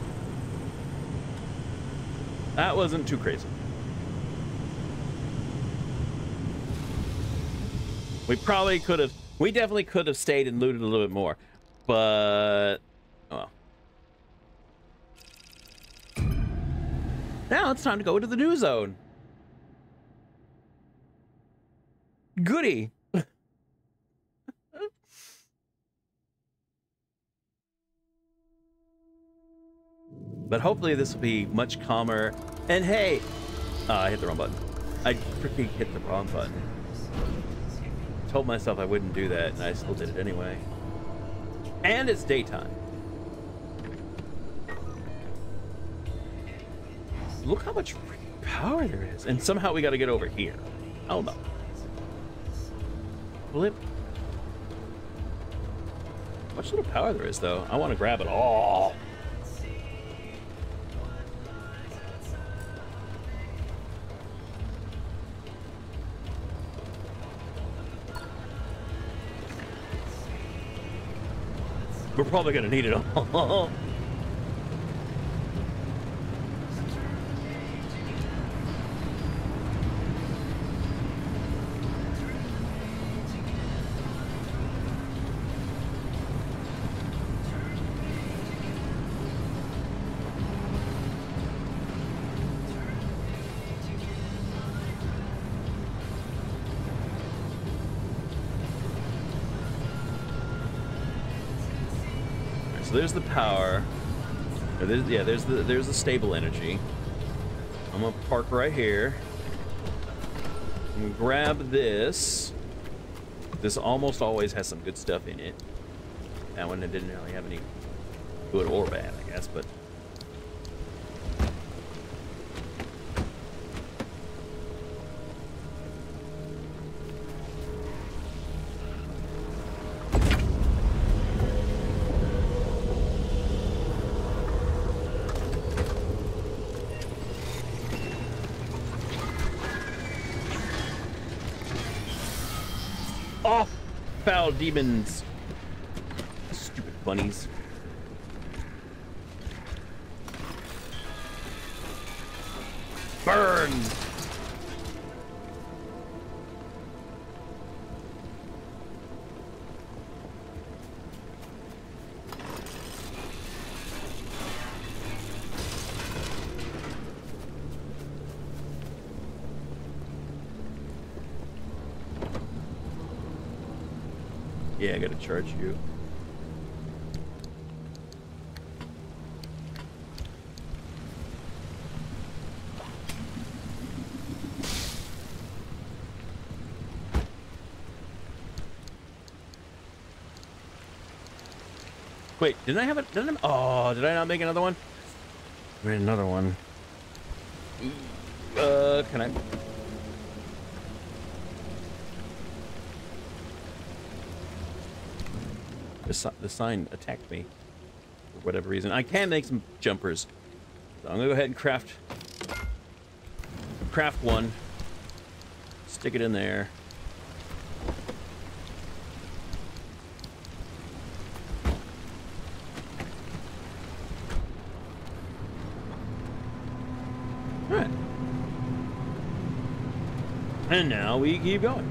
That wasn't too crazy. We probably could have, we definitely could have stayed and looted a little bit more, but, oh well. Now it's time to go into the new zone. Goody. But hopefully this will be much calmer. And hey, oh, I hit the wrong button. I freaking hit the wrong button. I told myself I wouldn't do that, and I still did it anyway. And it's daytime. Look how much freaking power there is. And somehow we got to get over here. Oh no. Flip. How much little power there is, though. I want to grab it all. We're probably gonna need it all. There's the power. There's, yeah, there's the there's the stable energy. I'm gonna park right here. I'm gonna grab this. This almost always has some good stuff in it. That one didn't really have any good or bad, I guess, but. off, foul demons. Stupid bunnies. Burn! Yeah, I gotta charge you. Wait, didn't I have a? Didn't I, oh, did I not make another one? I made another one. Uh, can I? The, the sign attacked me for whatever reason. I can make some jumpers. So I'm gonna go ahead and craft, craft one. Stick it in there. All right. And now we keep going.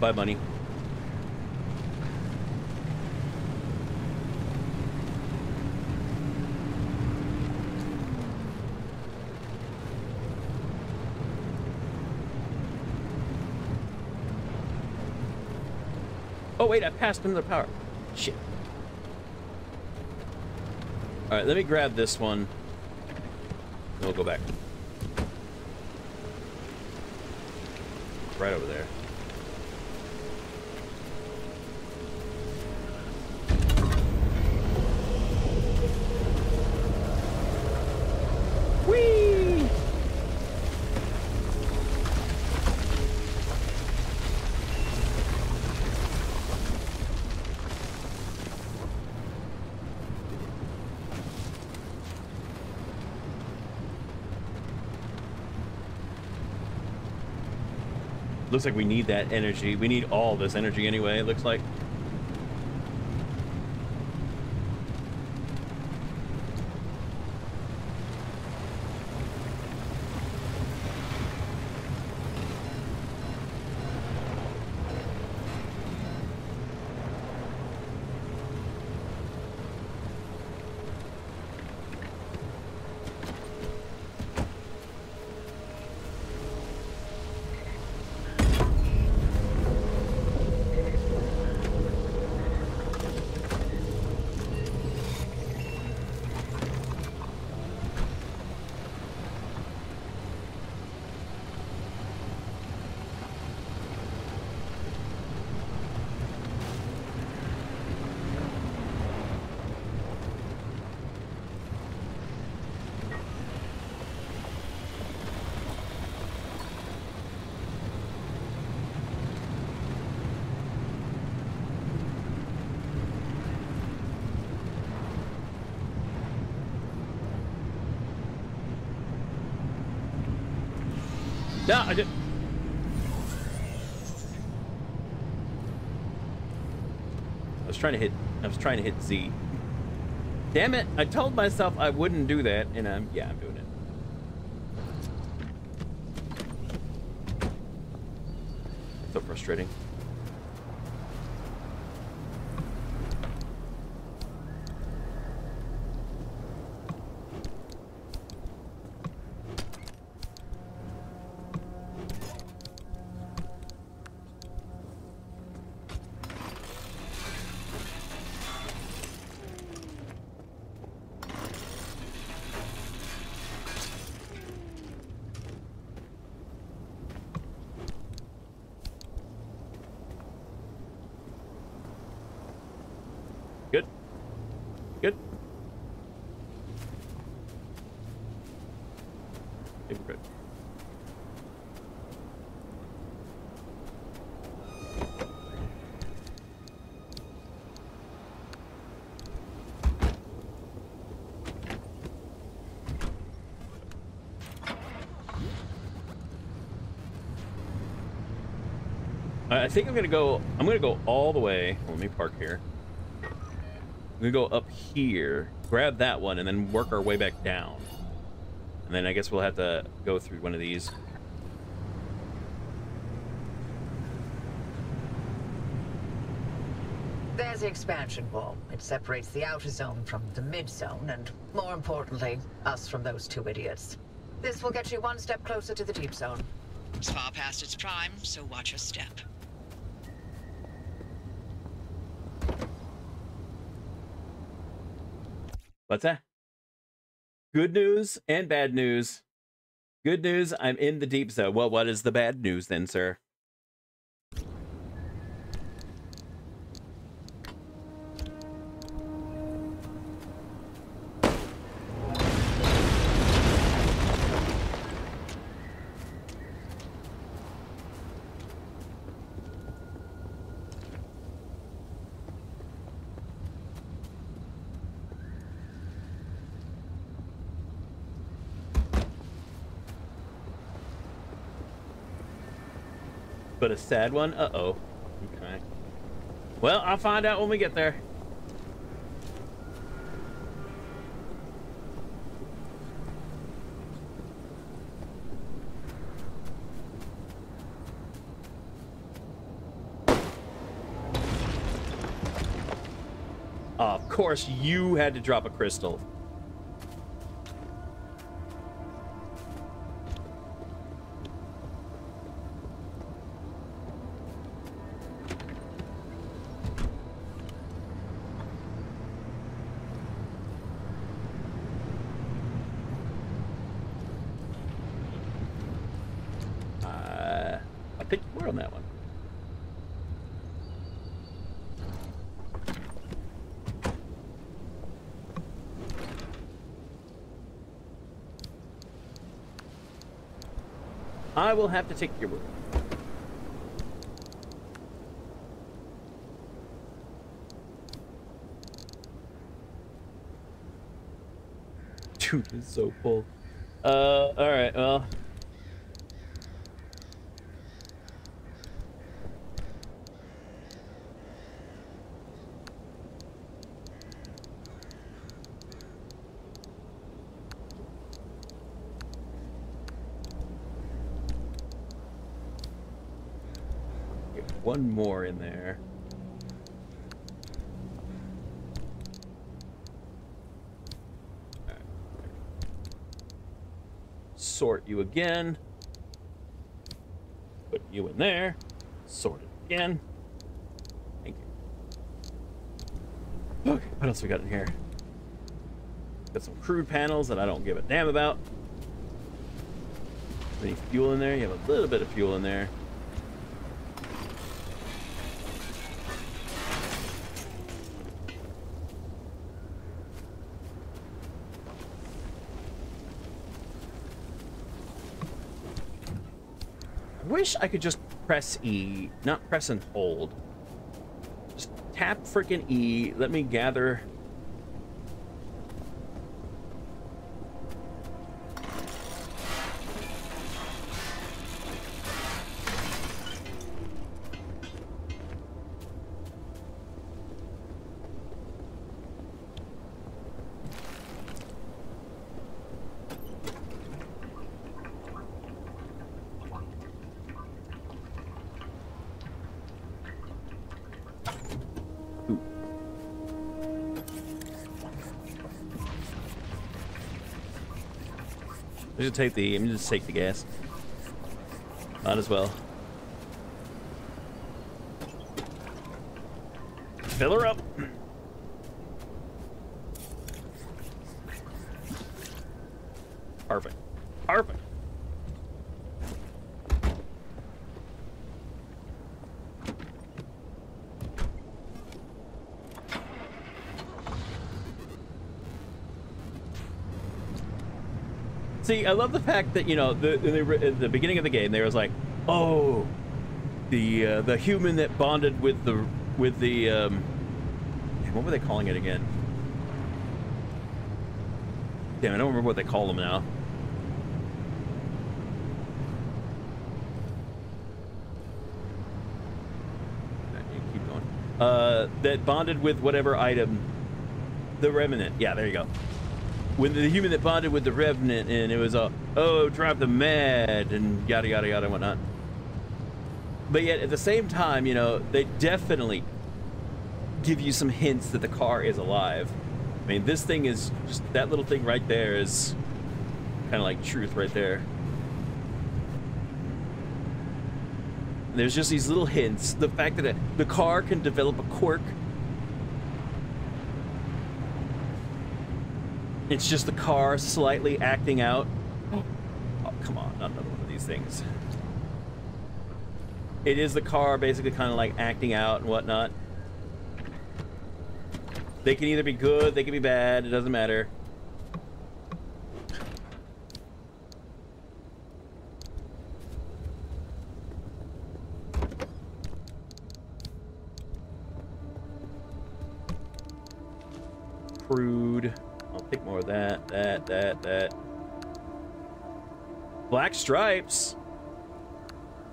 Bye, bunny. Oh, wait, I passed another power. Shit. All right, let me grab this one. We'll go back. Right over there. Whee! Looks like we need that energy. We need all this energy anyway, it looks like. No, I did. I was trying to hit. I was trying to hit Z. Damn it! I told myself I wouldn't do that, and I'm yeah, I'm doing it. So frustrating. think we're good. I think I'm gonna go. I'm gonna go all the way. Well, let me park here. We go up here, grab that one, and then work our way back down. And then I guess we'll have to go through one of these. There's the expansion wall. It separates the outer zone from the mid zone, and more importantly, us from those two idiots. This will get you one step closer to the deep zone. It's far past its prime, so watch your step. What's that? Good news and bad news. Good news, I'm in the deep zone. Well, what is the bad news then, sir? But a sad one? Uh-oh. Okay. Well, I'll find out when we get there. Of course, you had to drop a crystal. I will have to take your word. Dude is so full. Uh, all right, well. One more in there. All right. Sort you again. Put you in there. Sort it again. Thank you. Okay, what else we got in here? Got some crude panels that I don't give a damn about. Any fuel in there? You have a little bit of fuel in there. I wish I could just press E, not press and hold. Just tap freaking E. Let me gather. Just take the I'm just take the gas. Might as well. Fill her up. Perfect. Perfect. See, I love the fact that, you know, the, the, at the beginning of the game, there was like, oh, the uh, the human that bonded with the with the um, what were they calling it again? Damn, I don't remember what they call them now. Keep going. Uh, that bonded with whatever item, the remnant. Yeah, there you go. When the human that bonded with the Revenant, and it was all, oh, drive them mad, and yada, yada, yada, and whatnot. But yet, at the same time, you know, they definitely give you some hints that the car is alive. I mean, this thing is, just that little thing right there is kind of like truth right there. And there's just these little hints. The fact that it, the car can develop a quirk. It's just the car slightly acting out. Oh, come on, not another one of these things. It is the car basically kind of like acting out and whatnot. They can either be good, they can be bad, it doesn't matter. Crude. Take more of that, that, that, that. Black stripes?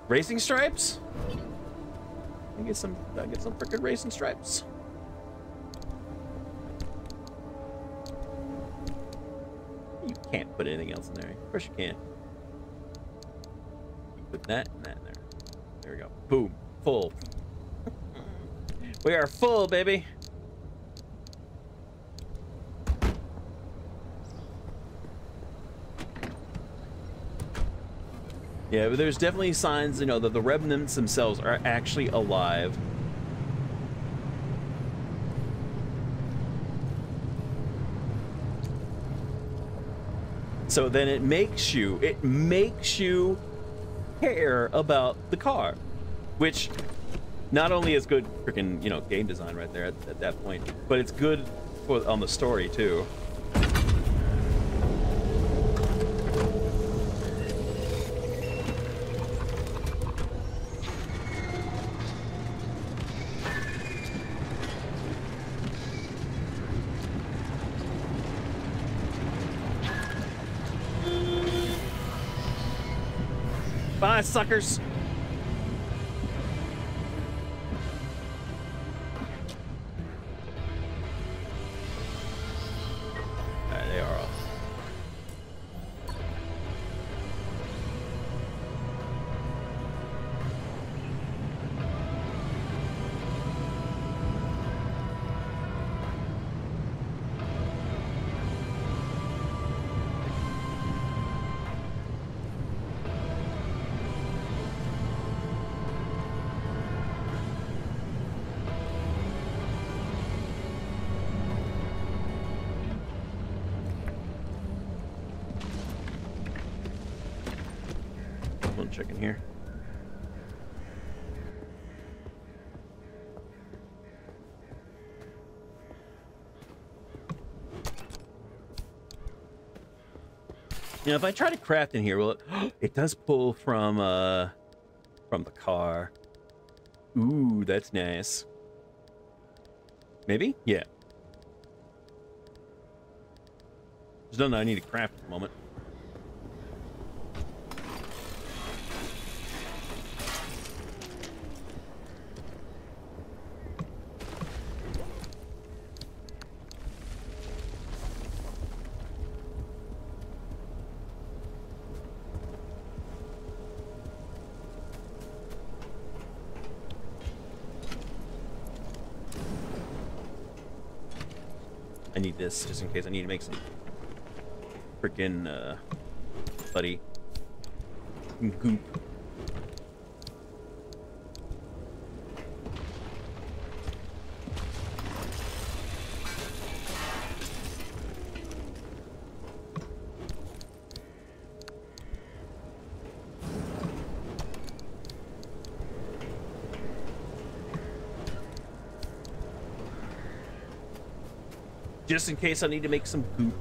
Racing stripes? I get some, I get some frickin' racing stripes. You can't put anything else in there. Of course you can. You put that and that in there. There we go. Boom. Full. We are full, baby. Yeah, but there's definitely signs, you know, that the remnants themselves are actually alive. So then it makes you, it makes you care about the car, which not only is good freaking, you know, game design right there at, at that point, but it's good for, on the story too. Suckers. All right, they are off. Check in here. Now, if I try to craft in here, well, it, it does pull from uh, from the car. Ooh, that's nice. Maybe, yeah. There's nothing I need to craft at the moment. Just in case I need to make some freaking uh, buddy goop. Just in case I need to make some goop.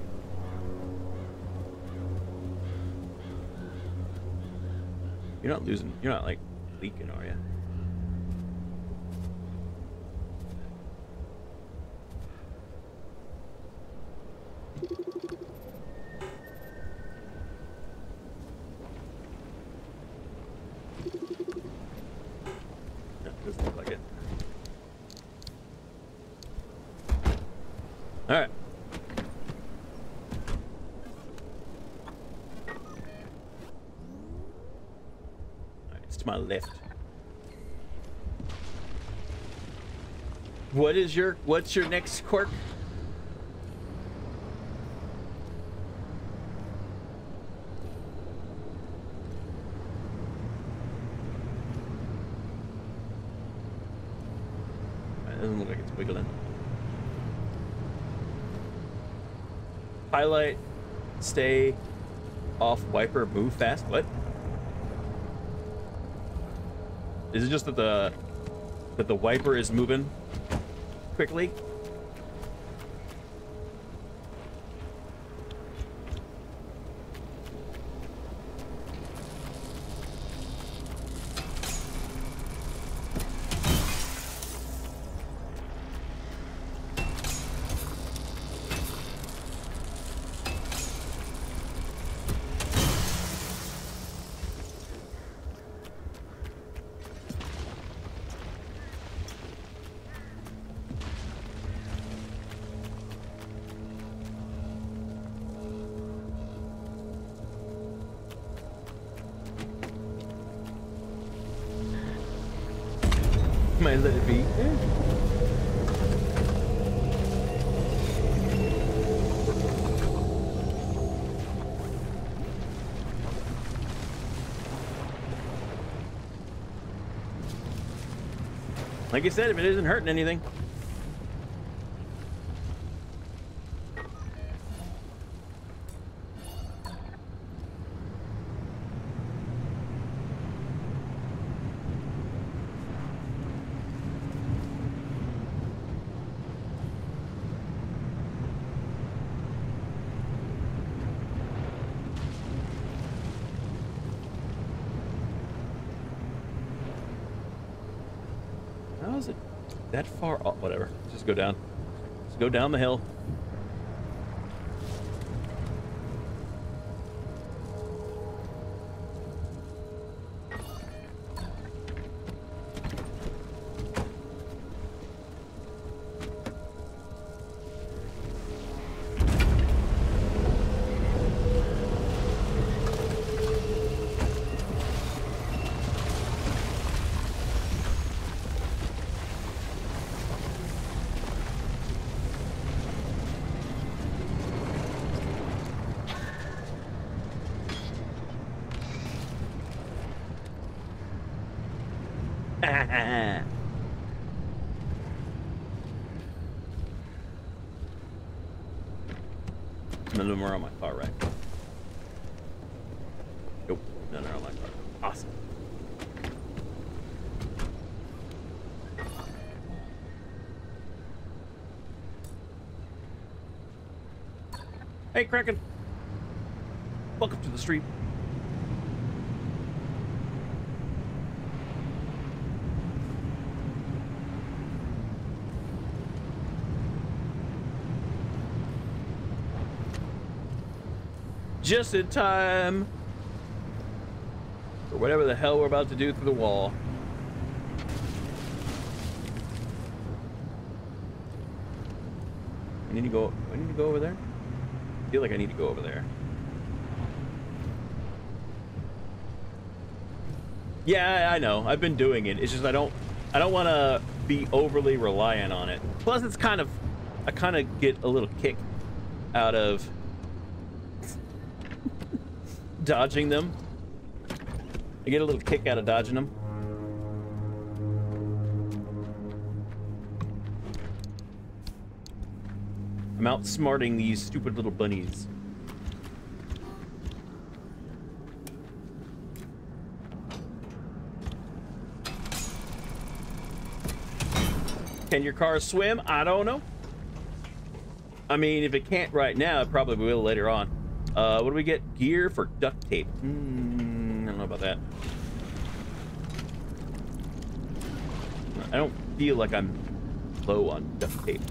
You're not losing. You're not like leaking, are you? That doesn't look like it. All right. To my left. What is your, what's your next quirk? It doesn't look like it's wiggling. Highlight, stay, off, wiper, move fast. What? Is it just that the that the wiper is moving quickly? Like I said, if it isn't hurting anything. That far off, whatever. Just go down. Just go down the hill. Hey, Kraken! Welcome to the stream. Just in time for whatever the hell we're about to do through the wall. I need to go. I need to go over there. I feel like I need to go over there. Yeah, I know. I've been doing it. It's just I don't I don't want to be overly reliant on it. Plus, it's kind of... I kind of get a little kick out of dodging them. I get a little kick out of dodging them. I'm outsmarting these stupid little bunnies. Can your car swim? I don't know. I mean, if it can't right now, it probably will later on. Uh, what do we get? Gear for duct tape. Hmm, I don't know about that. I don't feel like I'm low on duct tape.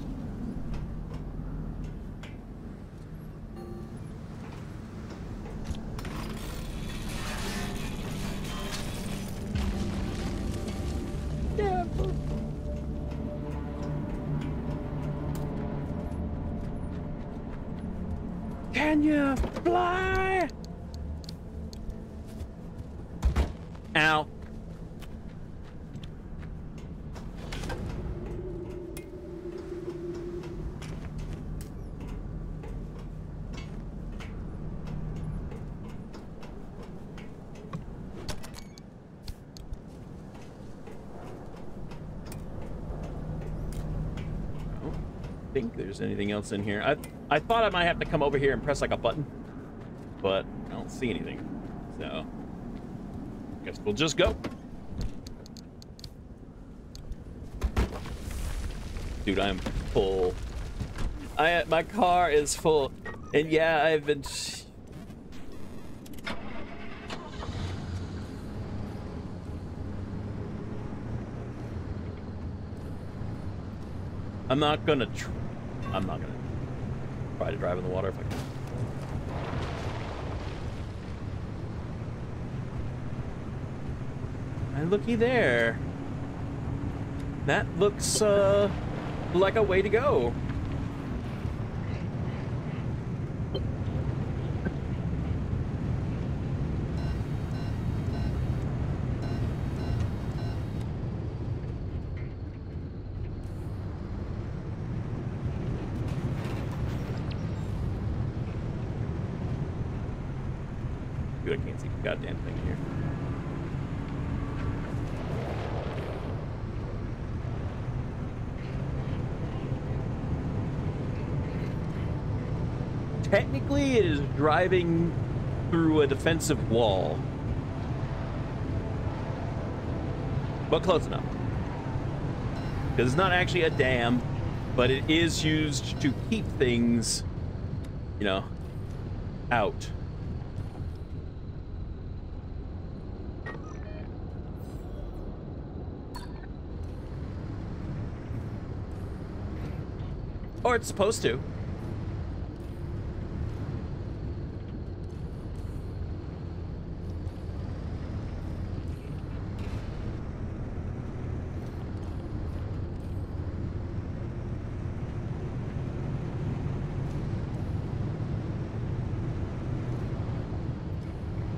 Yeah. Can you fly? Ow. There's anything else in here. I I thought I might have to come over here and press like a button, but I don't see anything. So guess we'll just go. Dude, I'm full. I my car is full. And yeah, I've been I'm not gonna try I'm not gonna try to drive in the water if I can. And looky there. That looks uh, like a way to go. Goddamn thing here. Technically, it is driving through a defensive wall, but close enough. Because it's not actually a dam, but it is used to keep things, you know, out. Or it's supposed to.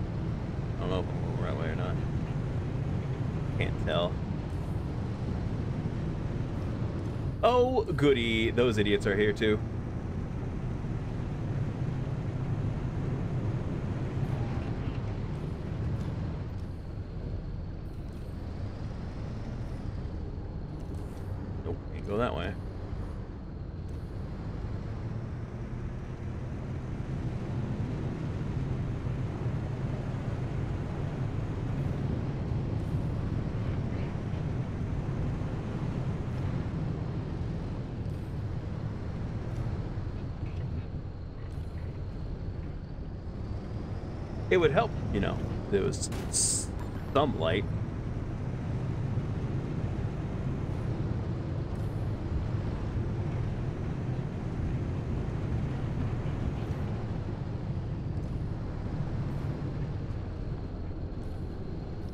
I don't know if I'm the right way or not. Can't tell. Oh, goody. Those idiots are here, too. Nope, can't go that way. It would help, you know, if there was some light.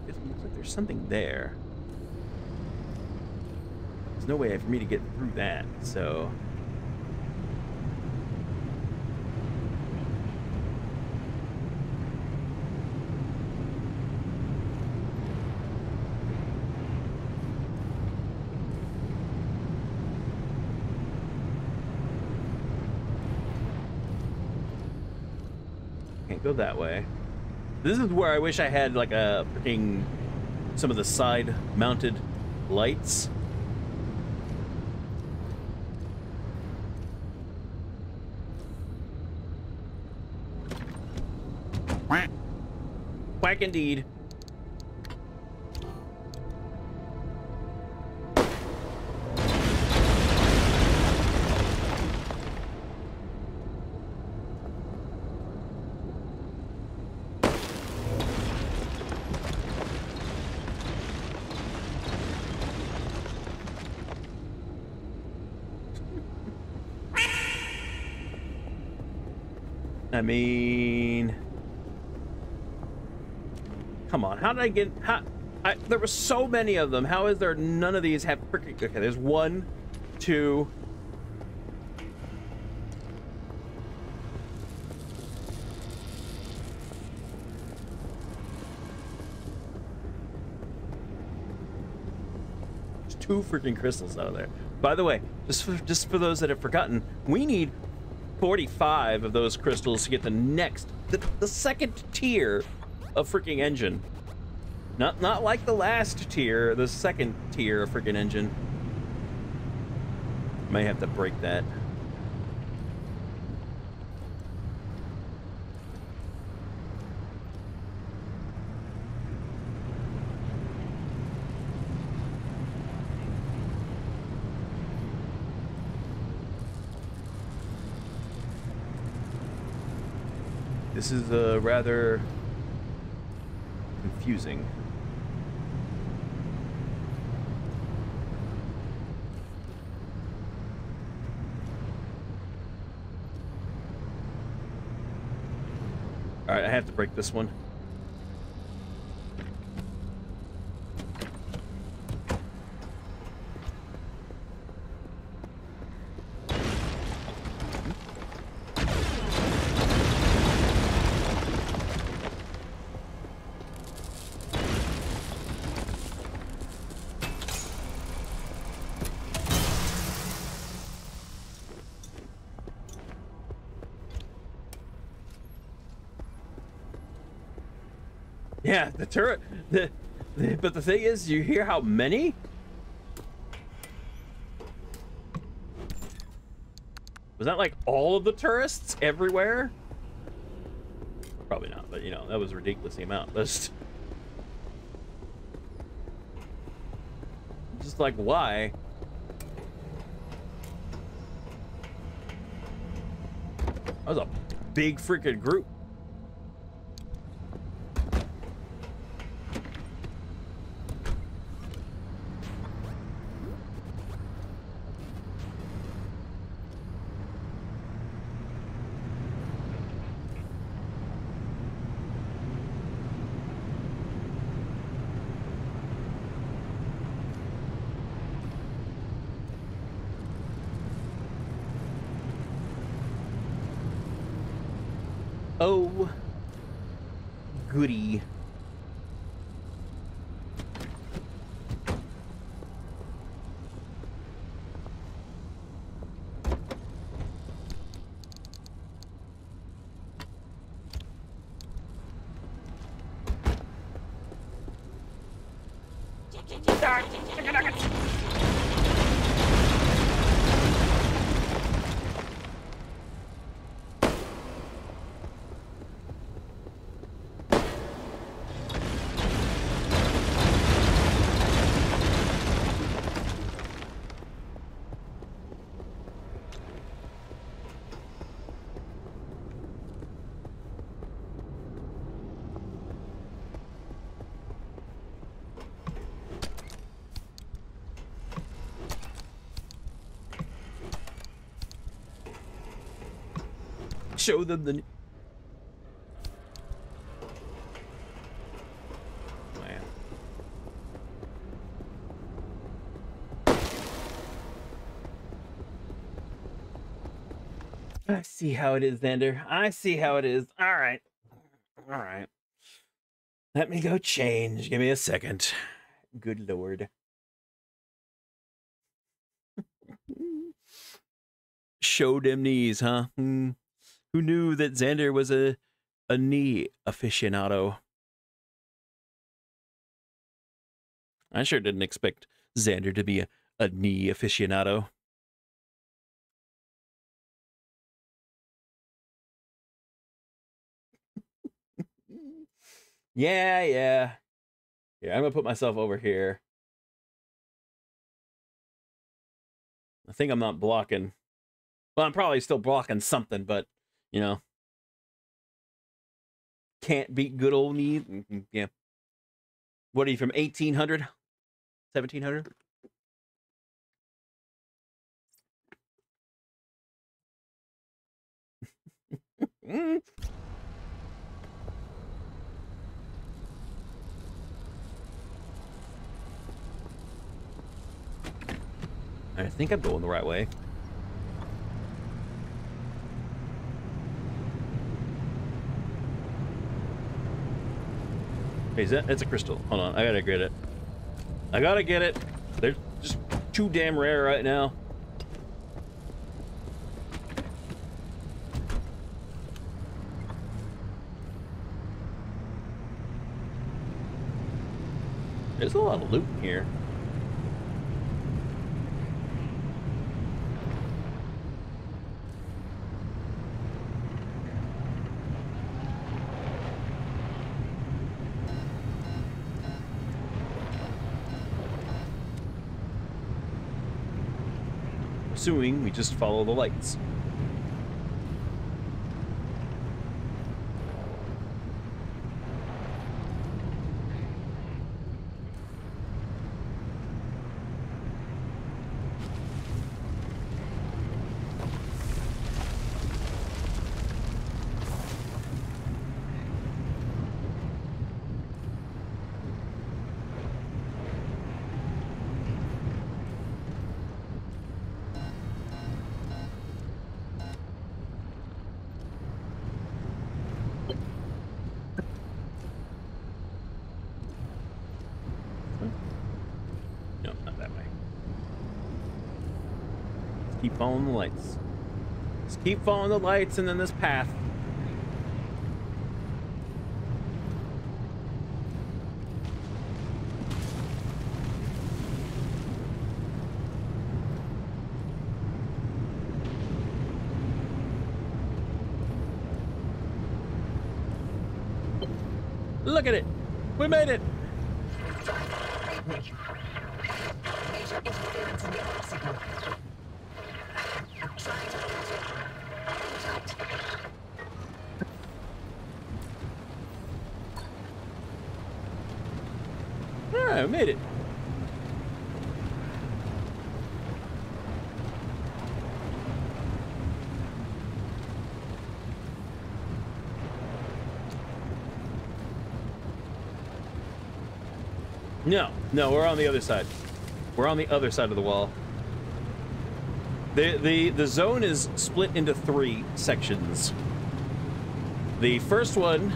It looks like there's something there. There's no way for me to get through that, so... Go that way. This is where I wish I had like a freaking some of the side mounted lights. Quack. Quack indeed. I mean, come on, how did I get, how, I, there were so many of them. How is there none of these have freaking, okay, there's one, two. There's two freaking crystals out of there. By the way, just for, just for those that have forgotten, we need forty-five of those crystals to get the next, the, the second tier of freaking engine. Not not like the last tier, the second tier of freaking engine. May have to break that. This is a rather confusing. All right, I have to break this one. Yeah, the turret, the, the, but the thing is, you hear how many? Was that like all of the tourists everywhere? Probably not, but you know, that was a ridiculous amount. That's just like, why? That was a big freaking group. Oh, goody. Show them the. Man. I see how it is, Xander. I see how it is. All right. All right. Let me go change. Give me a second. Good Lord. Show them knees, huh? Hmm. Who knew that Xander was a a knee aficionado? I sure didn't expect Xander to be a, a knee aficionado. yeah, yeah. Yeah, I'm gonna put myself over here. I think I'm not blocking. Well, I'm probably still blocking something, but you know, can't beat good old knees. Mm-hmm, yeah. What are you from, eighteen hundred? seventeen hundred? Mm. I think I'm going the right way. Hey, is that, it's a crystal. Hold on, I gotta get it. I gotta get it. They're just too damn rare right now. There's a lot of loot in here. Assuming we just follow the lights. Following the lights. Just keep following the lights and then this path. Look at it! We made it! No, no, we're on the other side. We're on the other side of the wall. The, the, the zone is split into three sections. The first one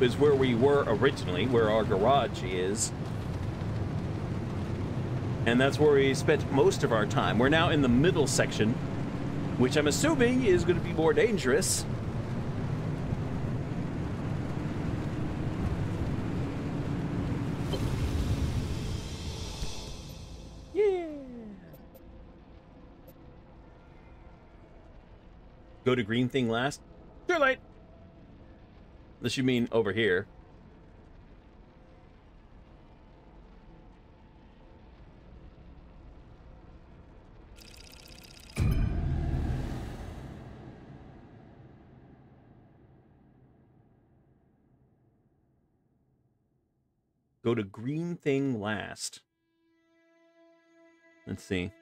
is where we were originally, where our garage is. And that's where we spent most of our time. We're now in the middle section, which I'm assuming is going to be more dangerous. Go to green thing last. Too late. Unless you mean over here. Go to green thing last. Let's see.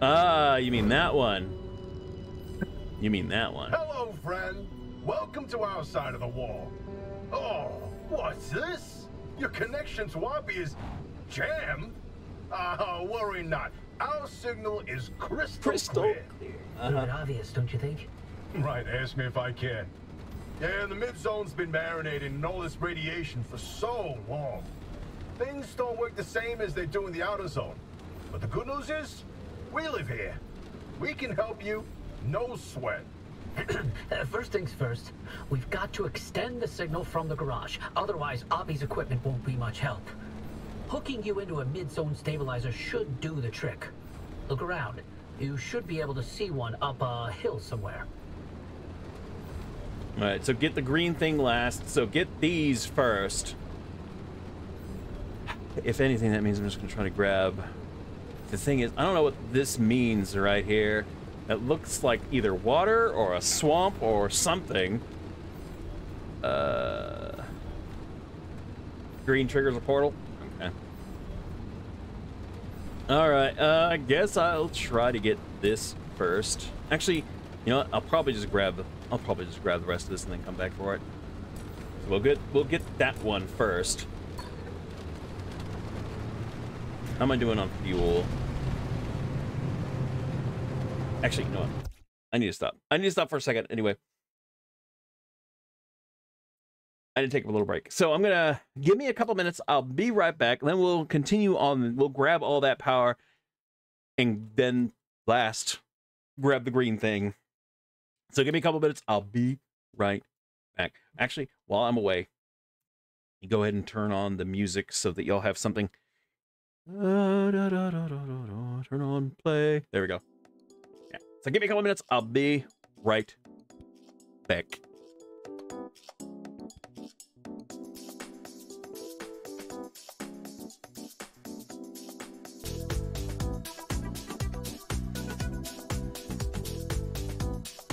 Ah, you mean that one. You mean that one. Hello, friend. Welcome to our side of the wall. Oh, what's this? Your connection to Oppy is jammed? Ah, uh, worry not. Our signal is crystal, crystal clear. clear. Uh-huh. You're obvious, don't you think? Right, ask me if I can. Yeah, the mid-zone's been marinating in all this radiation for so long. Things don't work the same as they do in the outer zone. But the good news is, we live here. We can help you. No sweat. First things first, we've got to extend the signal from the garage. Otherwise, Oppy's equipment won't be much help. Hooking you into a mid-zone stabilizer should do the trick. Look around. You should be able to see one up a hill somewhere. All right, so get the green thing last. So get these first. If anything, that means I'm just going to try to grab... The thing is, I don't know what this means right here. It looks like either water or a swamp or something. Uh, green triggers a portal? Okay. All right, uh, I guess I'll try to get this first. Actually, you know what? I'll probably just grab. I'll probably just grab the rest of this and then come back for it. We'll get. We'll get that one first. How am I doing on fuel? Actually, you know what? I need to stop. I need to stop for a second. Anyway, I need to take a little break. So I'm gonna give me a couple minutes. I'll be right back. Then we'll continue on. We'll grab all that power, and then last, grab the green thing. So give me a couple minutes. I'll be right back. Actually, while I'm away, you go ahead and turn on the music so that y'all have something. Da, da, da, da, da, da, turn on play. There we go. Yeah. So give me a couple minutes. I'll be right back.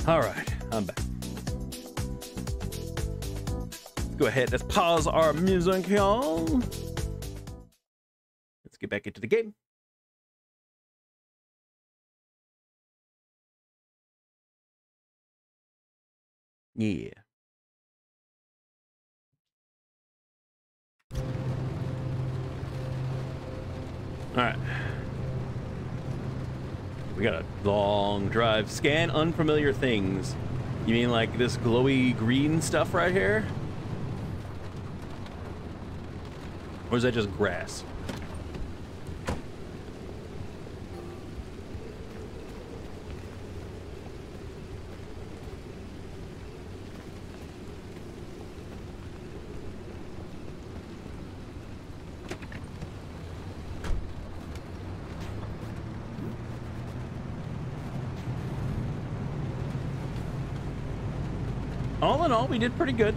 All right, I'm back. Let's go ahead. Let's pause our music, y'all. Let's get back into the game. Yeah. All right. We got a long drive. Scan unfamiliar things. You mean like this glowy green stuff right here? Or is that just grass? All in all, we did pretty good.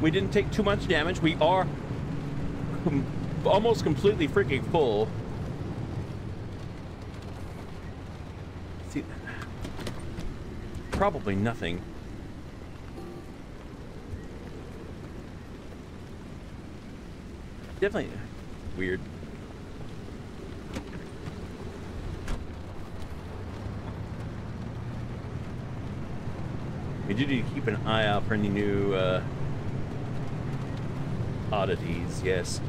We didn't take too much damage. We are com- almost completely freaking full. See, probably nothing. Definitely weird. We do need to keep an eye out for any new uh, oddities, yes.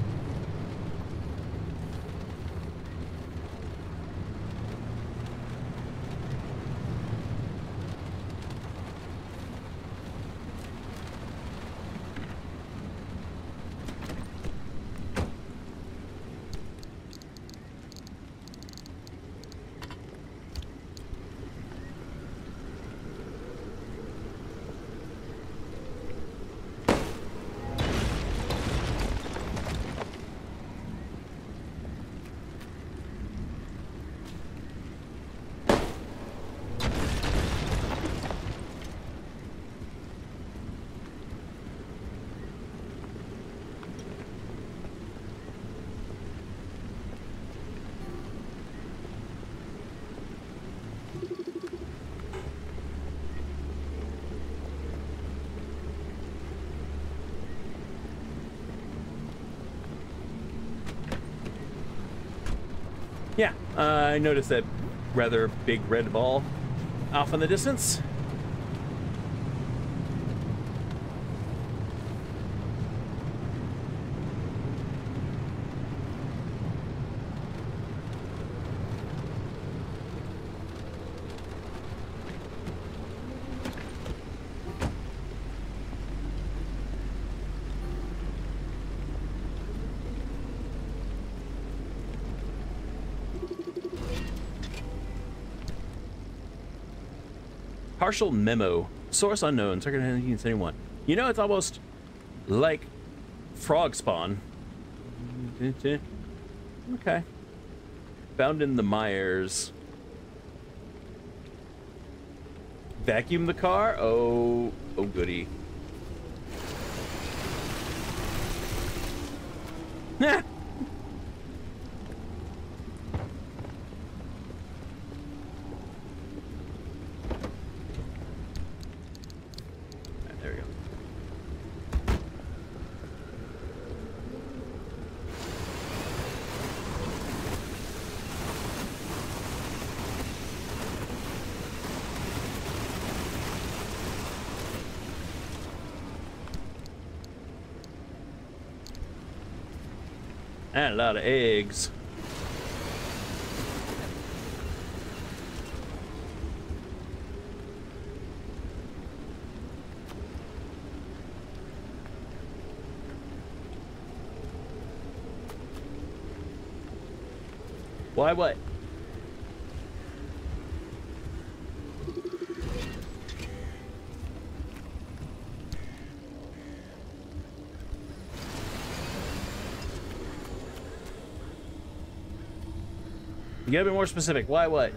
Yeah, uh, I noticed that rather big red ball off in the distance. Partial memo. Source unknown. Circuit nineteen seventy-one. You know, it's almost like frog spawn. Okay. Found in the Myers. Vacuum the car? Oh, oh goody. Nah. and a lot of eggs. Why what? You gotta be more specific. Why what?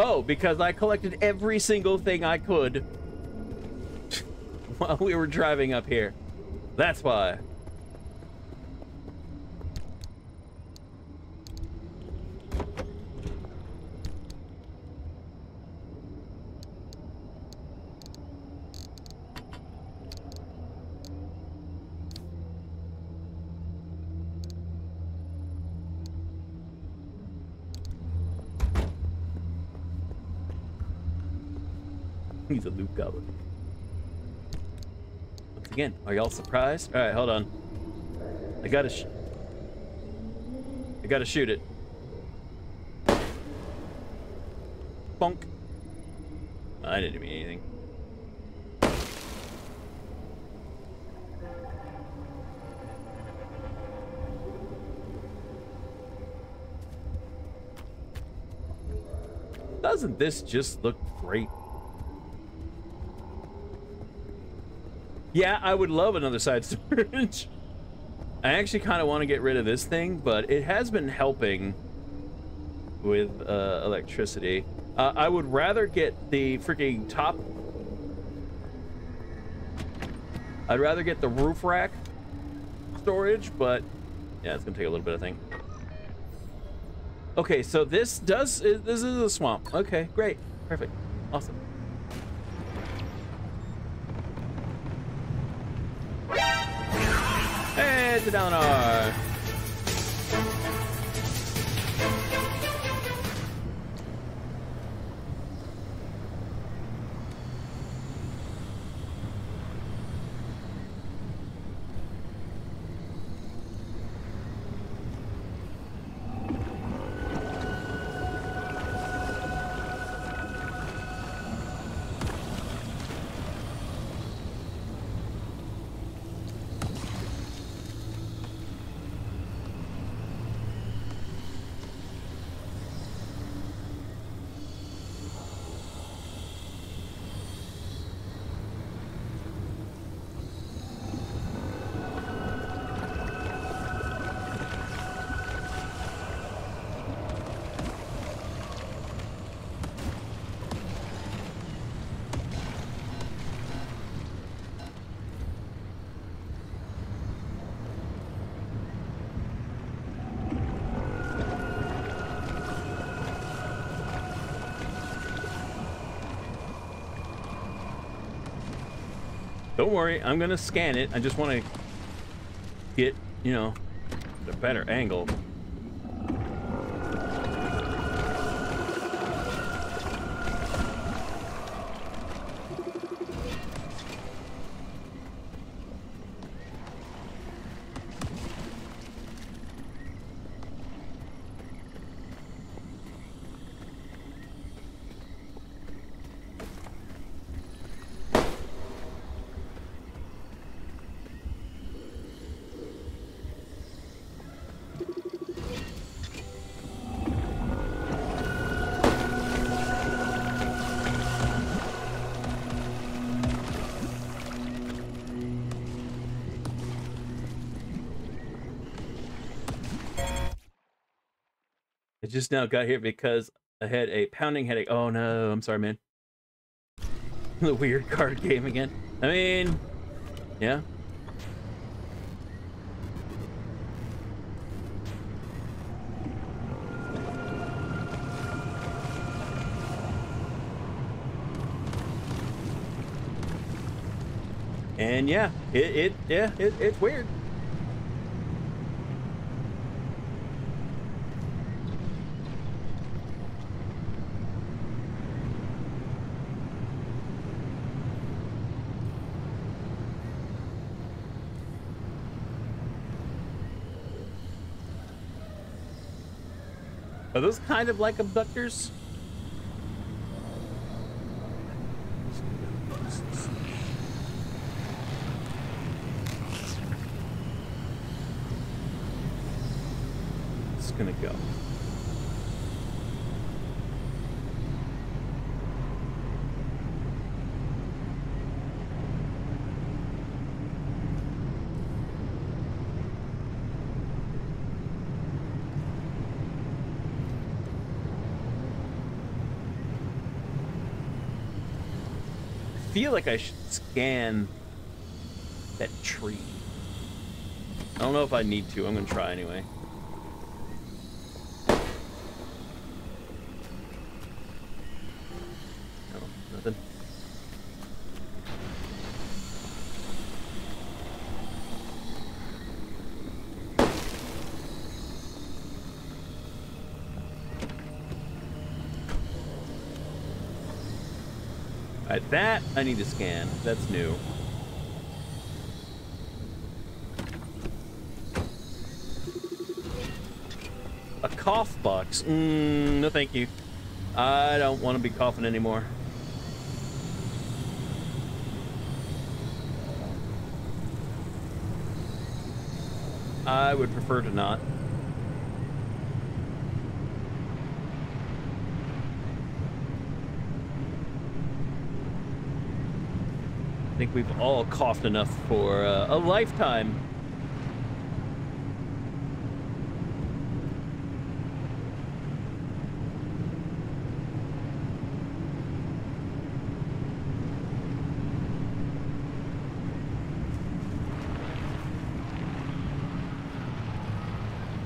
Oh, because I collected every single thing I could while we were driving up here. That's why. He's a loop goblin. Once again, are y'all surprised? All right, hold on. I gotta, sh I gotta shoot it. Bonk. I didn't mean anything. Doesn't this just look great? Yeah, I would love another side storage. I actually kind of want to get rid of this thing, but it has been helping with uh, electricity. Uh, I would rather get the freaking top. I'd rather get the roof rack storage, but yeah, it's going to take a little bit, I think. Okay, so this does, this is a swamp. Okay, great. Perfect. Awesome. It's a downer. Don't worry, I'm gonna scan it. I just want to get, you know, a better angle. Just now got here because I had a pounding headache. Oh no, I'm sorry, man. The weird card game again. I mean, yeah. And yeah, it, it yeah, it, it's weird. Are those kind of like abductors? It's gonna go. I feel like I should scan that tree. I don't know if I need to. I'm gonna try anyway. No, nothing. That I need to scan. That's new. A cough box. Mm, no, thank you. I don't want to be coughing anymore. I would prefer to not. I think we've all coughed enough for uh, a lifetime.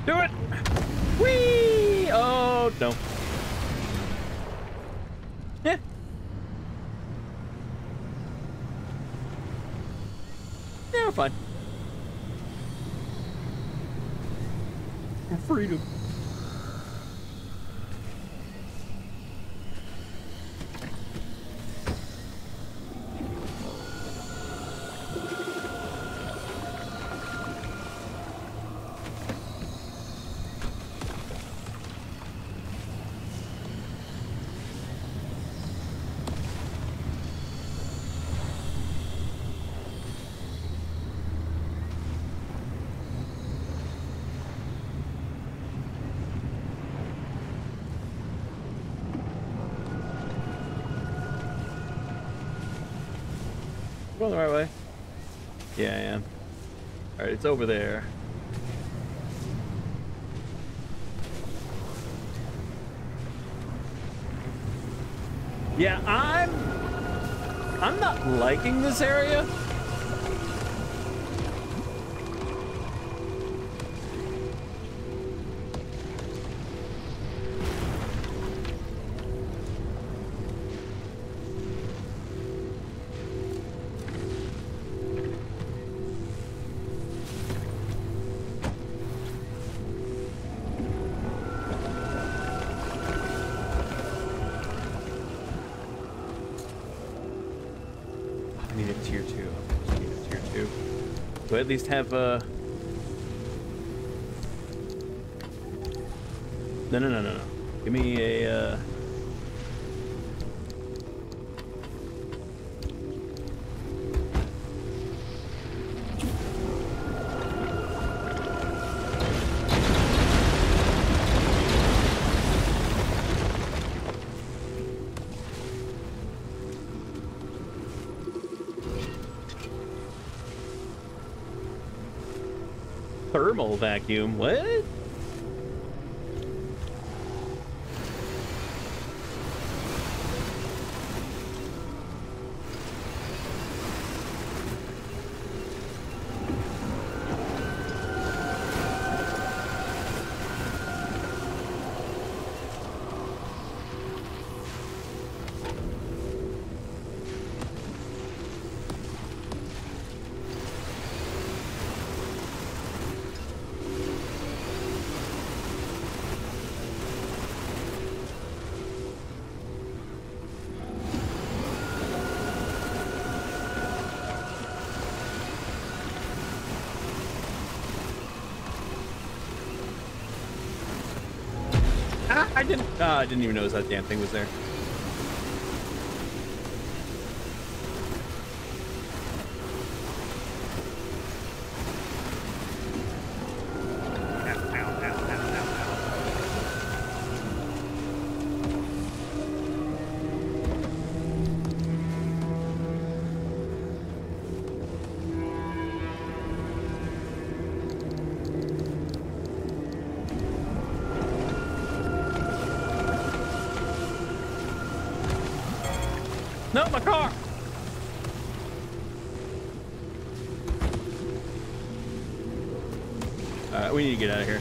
Do it! Whee! Oh, no. Fine. Freedom. Going the right way? Yeah, I am. All right, it's over there. Yeah, I'm... I'm not liking this area. At least have a... No, no, no, no, no. Give me a... Uh... vacuum. What? I didn't. Uh, I didn't even notice that damn thing was there. We need to get out of here.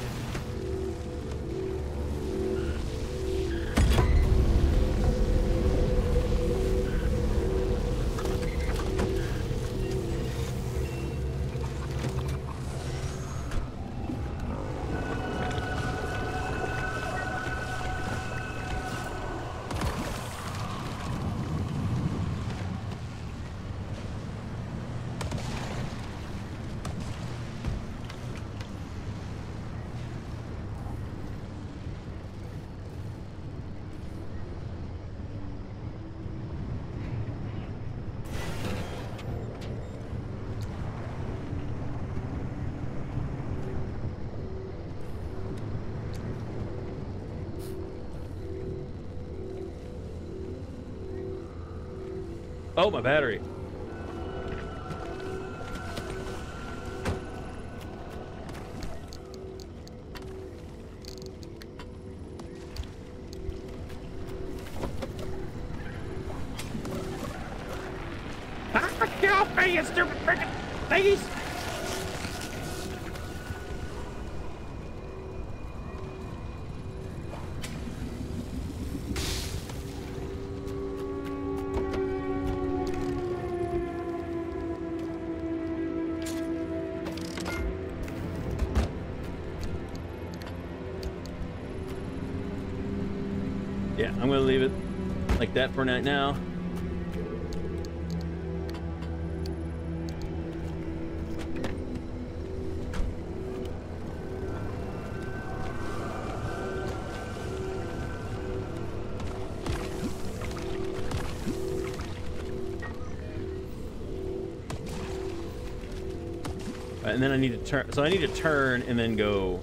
Oh, my battery. Ah, get off me, you stupid freaking thingies! That for night now. Right, and then I need to turn, so I need to turn and then go.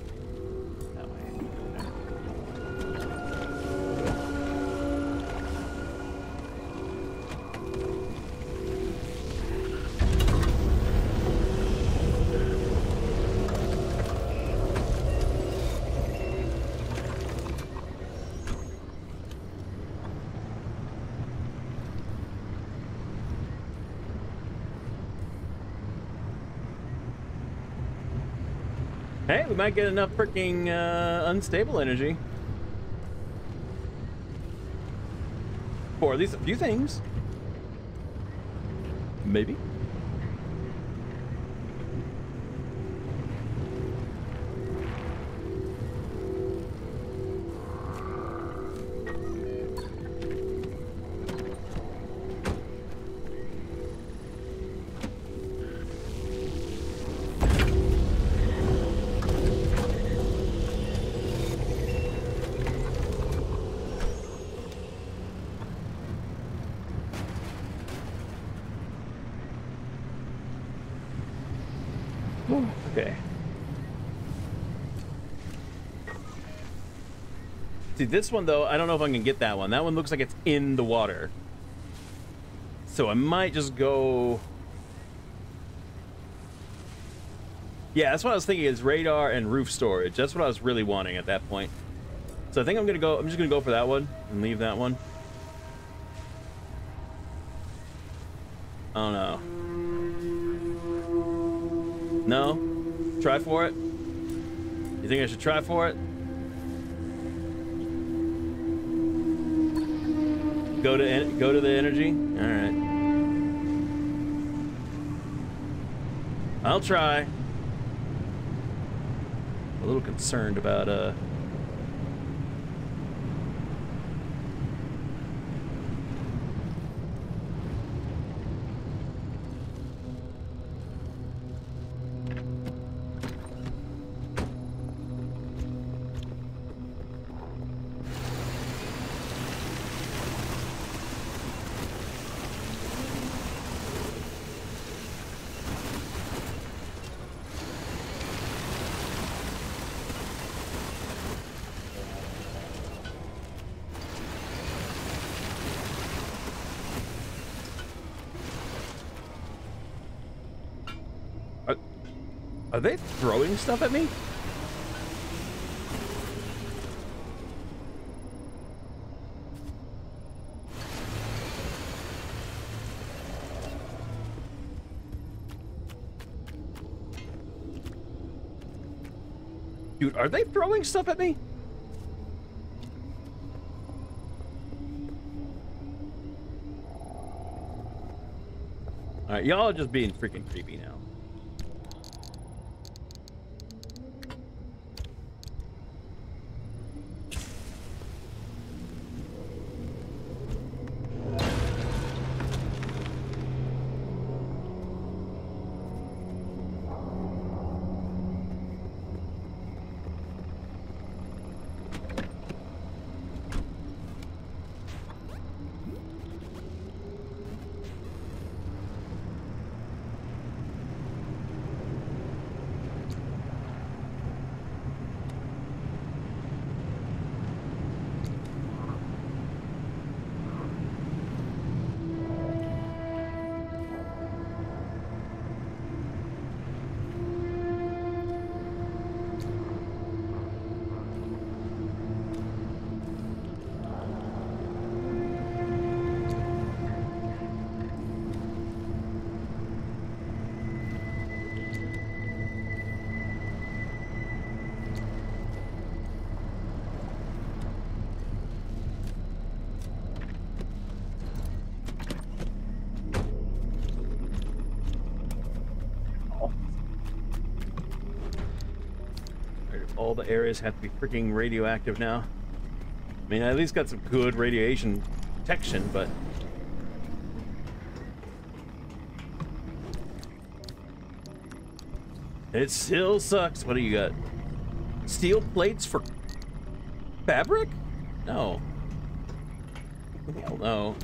Might get enough freaking uh, unstable energy for at least a few things, maybe. See, this one, though, I don't know if I can get that one. That one looks like it's in the water. So I might just go... Yeah, that's what I was thinking, is radar and roof storage. That's what I was really wanting at that point. So I think I'm gonna go, I'm just gonna go for that one and leave that one. Oh, no. No? Try for it? You think I should try for it? Go to go to the energy. All right. I'll try. I'm a little concerned about uh. Are they throwing stuff at me? Dude, are they throwing stuff at me? Alright, y'all are just being freaking creepy now. All the areas have to be freaking radioactive now. I mean, I at least got some good radiation protection, but... it still sucks. What do you got? Steel plates for fabric? No. Hell no.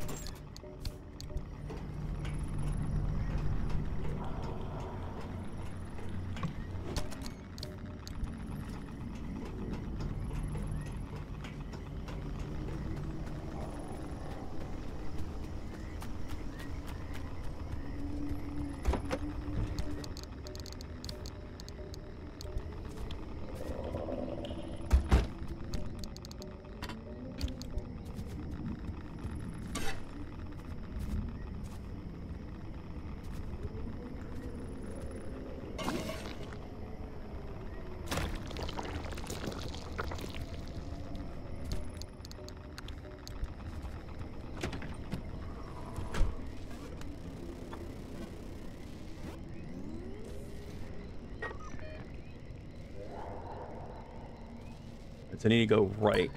I need to go right.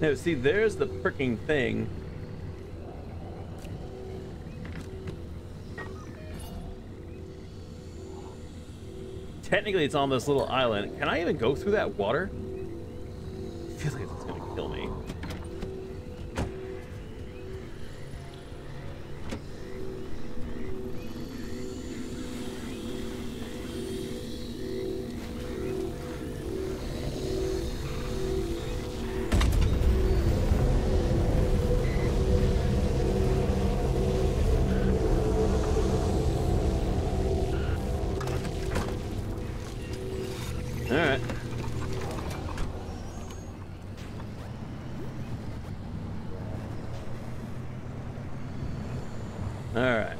No, see, there's the freaking thing. Technically, it's on this little island. Can I even go through that water? I feel like it's gonna kill me.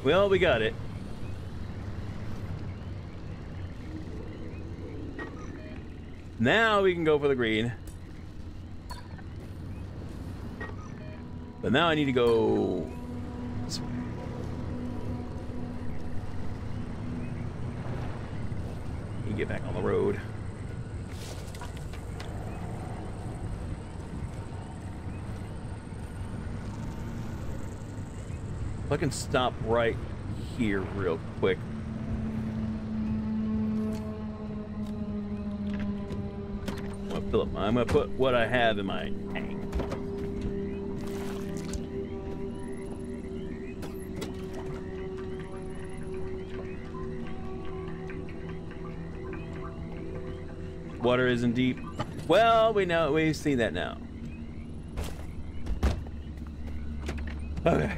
Well, we got it. Now we can go for the green. But now I need to go... this way. You get back on the road. I can stop right here real quick. fill up. I'm gonna put what I have in my tank. Water isn't deep. Well, we know, we've seen that now. Okay.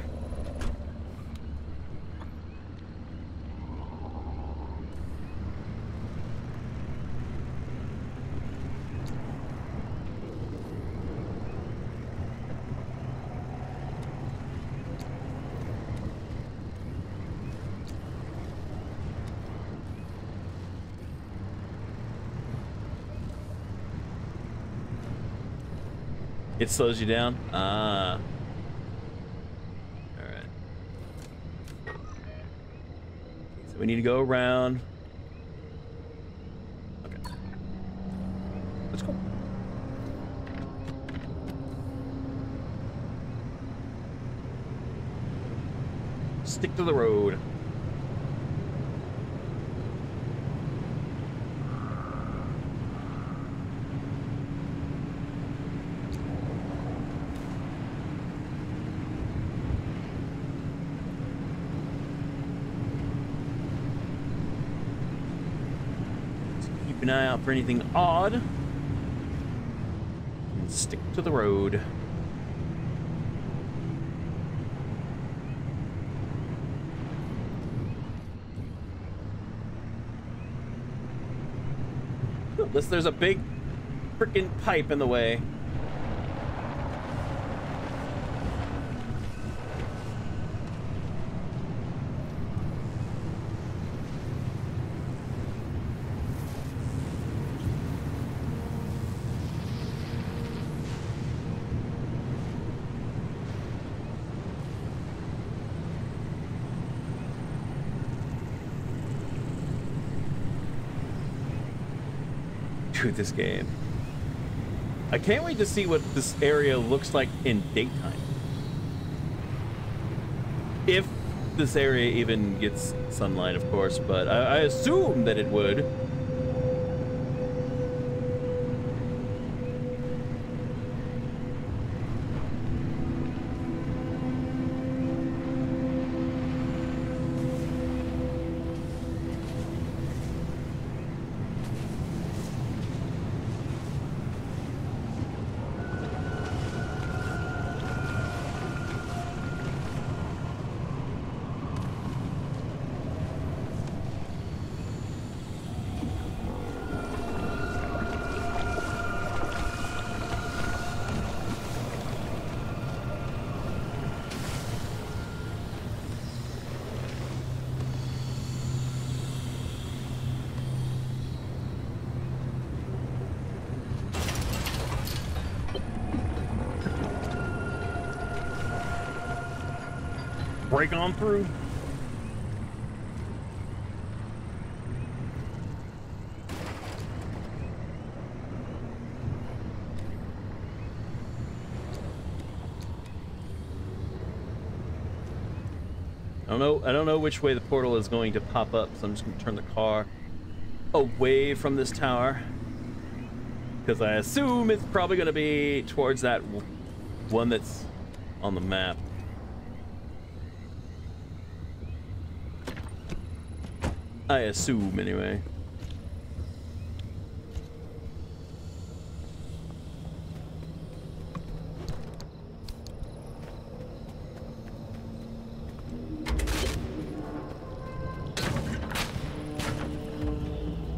It slows you down? Ah. Alright. So we need to go around. Okay. Let's go. Stick to the road. An eye out for anything odd and stick to the road. Unless there's a big freaking pipe in the way. This game. I can't wait to see what this area looks like in daytime. If this area even gets sunlight, of course, but I, I assume that it would. Break on through. I don't know, I don't know which way the portal is going to pop up, so I'm just gonna turn the car away from this tower. Because I assume it's probably gonna be towards that one that's on the map. I assume, anyway.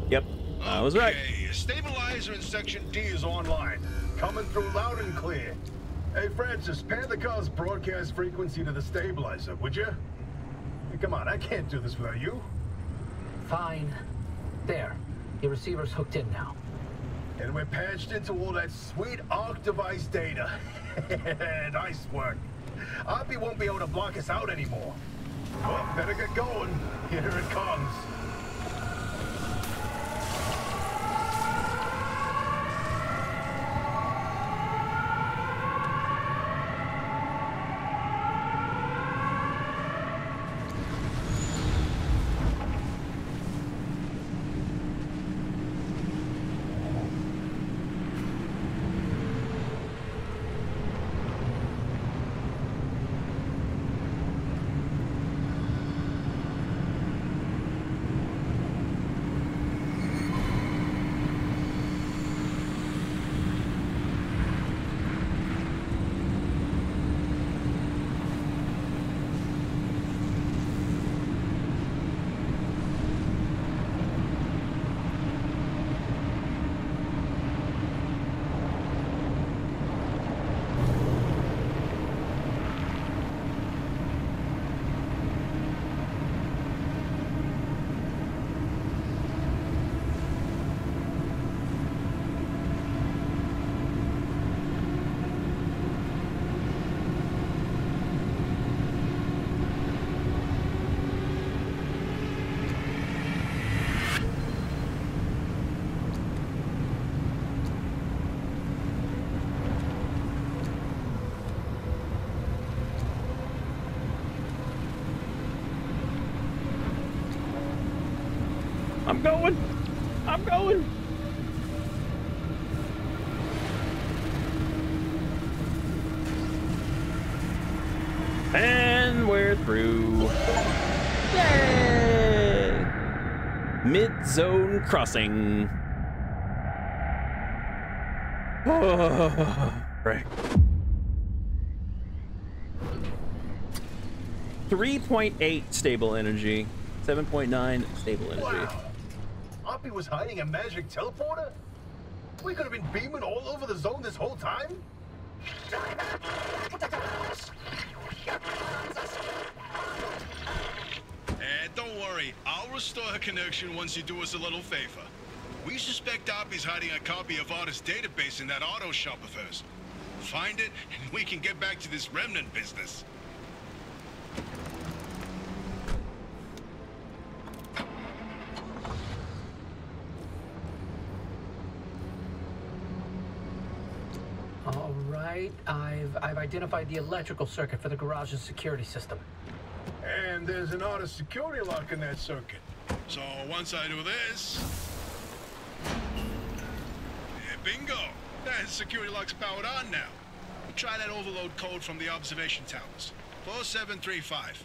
Yep, okay. I was right. Stabilizer in Section D is online. Coming through loud and clear. Hey, Francis, pan the car's broadcast frequency to the stabilizer, would you? Hey, come on, I can't do this without you. Fine. There. Your receiver's hooked in now. And we're patched into all that sweet ARC device data. Nice work. Arby won't be able to block us out anymore. Well, better get going. Here it comes. I'm going. I'm going. And we're through. Yay! Mid-zone crossing. Oh, right. three point eight stable energy. seven point nine stable energy. Wow. Oppy was hiding a magic teleporter? We could have been beaming all over the zone this whole time? Eh, don't worry. I'll restore her connection once you do us a little favor. We suspect Oppy's hiding a copy of Artis' database in that auto shop of hers. Find it, and we can get back to this remnant business. I've, I've identified the electrical circuit for the garage's security system. And there's an auto security lock in that circuit. So once I do this... Yeah, bingo! That security lock's powered on now. Try that overload code from the observation towers. four seven three five.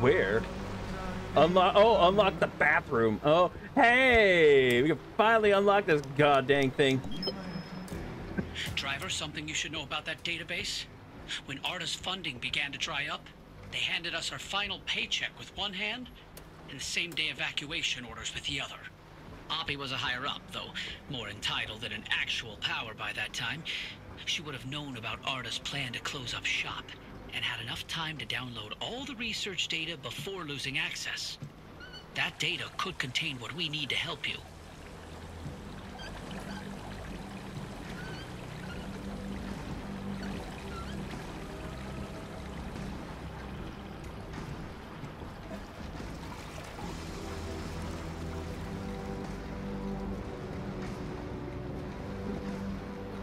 Where? Unlock, oh, unlock the bathroom. Oh, hey, we can finally unlock this god dang thing. Driver, something you should know about that database? When Arda's funding began to dry up, they handed us our final paycheck with one hand and the same day evacuation orders with the other. Oppy was a higher up, though more entitled than an actual power by that time. She would have known about Arda's plan to close up shop and had enough time to download all the research data before losing access. That data could contain what we need to help you.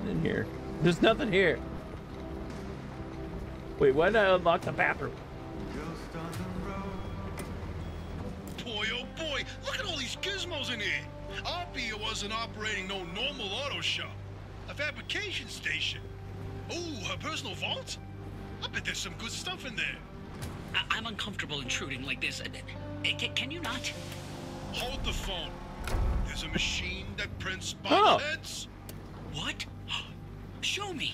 In here. There's nothing here. Wait, why did I unlock the bathroom? Boy, oh boy, look at all these gizmos in here. Oppy wasn't operating no normal auto shop. A fabrication station. Ooh, her personal vault? I bet there's some good stuff in there. I I'm uncomfortable intruding like this. C can you not? Hold the phone. There's a machine that prints bobbleheads. heads. Oh. What? Show me.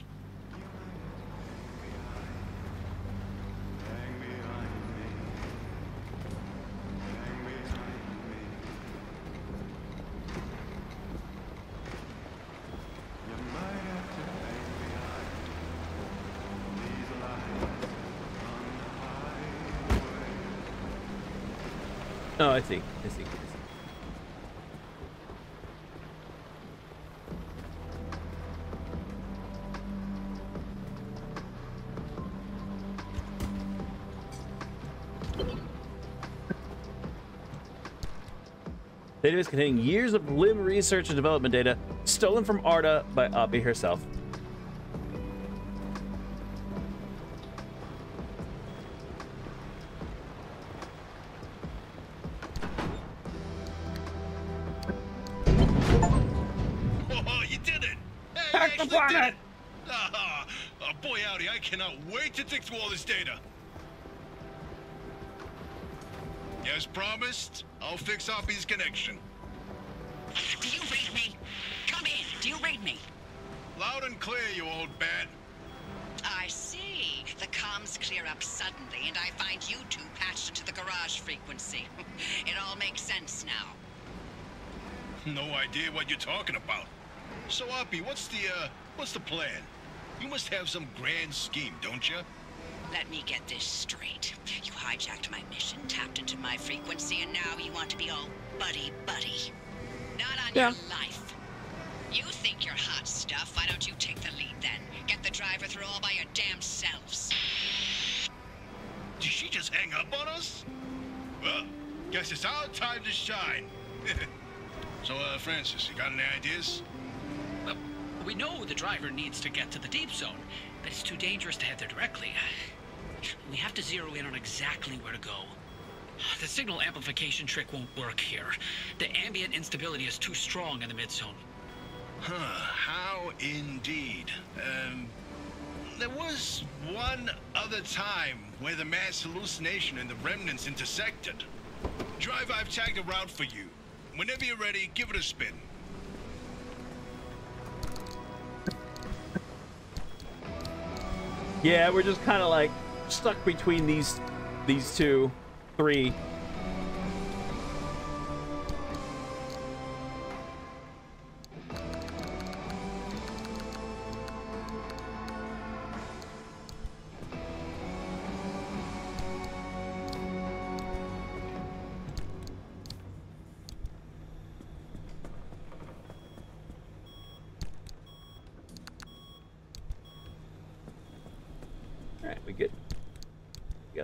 Oh, I see. I see. I see. Database containing years of L I M research and development data stolen from Arda by Oppy herself. Data. As promised, I'll fix Oppy's connection. Do you read me? Come in. Do you read me? Loud and clear, you old bat. I see. The comms clear up suddenly, and I find you two patched to the garage frequency. It all makes sense now. No idea what you're talking about. So, Oppy, what's the uh, what's the plan? You must have some grand scheme, don't you? Let me get this straight. You hijacked my mission, tapped into my frequency, and now you want to be all buddy-buddy. Not on yeah. your life. You think you're hot stuff. Why don't you take the lead, then? Get the driver through all by your damn selves. Did she just hang up on us? Well, guess it's our time to shine. So, uh, Francis, you got any ideas? Well, we know the driver needs to get to the deep zone, but it's too dangerous to head there directly. much. We have to zero in on exactly where to go. The signal amplification trick won't work here. The ambient instability is too strong in the mid-zone. Huh, how indeed. Um, there was one other time where the mass hallucination and the remnants intersected. Drive, I've tagged a route for you. Whenever you're ready, give it a spin. Yeah, we're just kind of like stuck between these these two, three.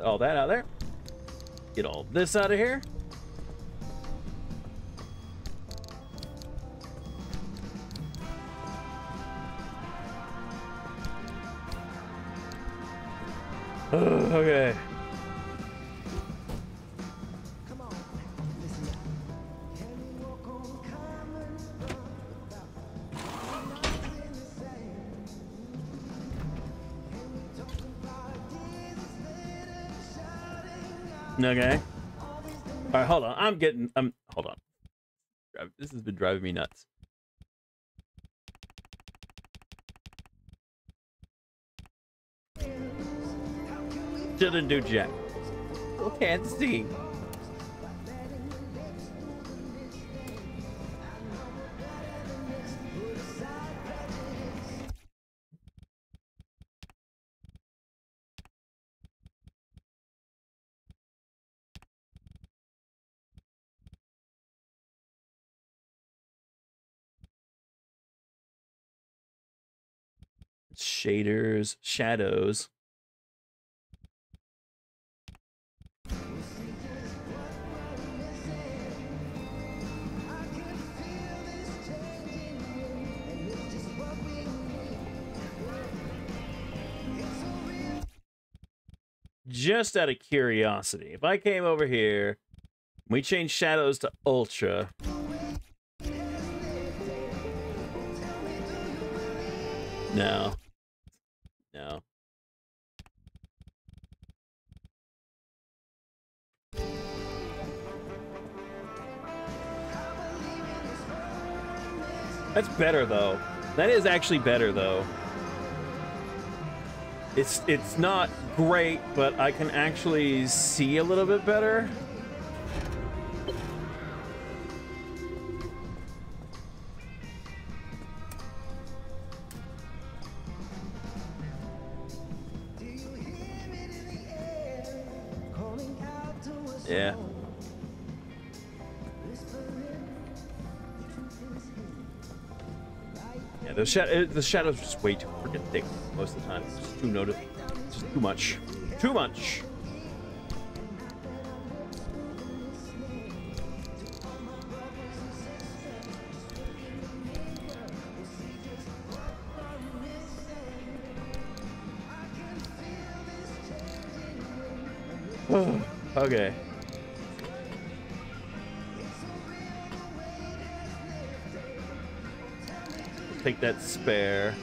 All that out there. Get all this out of here. Uh, okay. Come on. Listen up. Can you walk on common ground? Nothing to say. Can we talk about Jesus later? Okay. All right, hold on. I'm getting. I'm. Hold on. This has been driving me nuts. Didn't do jack. Still can't see. Shaders, shadows. Just out of curiosity, if I came over here, we changed shadows to ultra. No. No. That's better though. That is actually better though. It's it's not great, but I can actually see a little bit better. Yeah. Yeah, the, shadow, the shadows are just way too freaking thick most of the time. It's just too noticeable. It's just too much. Too much! Okay. Take that spare.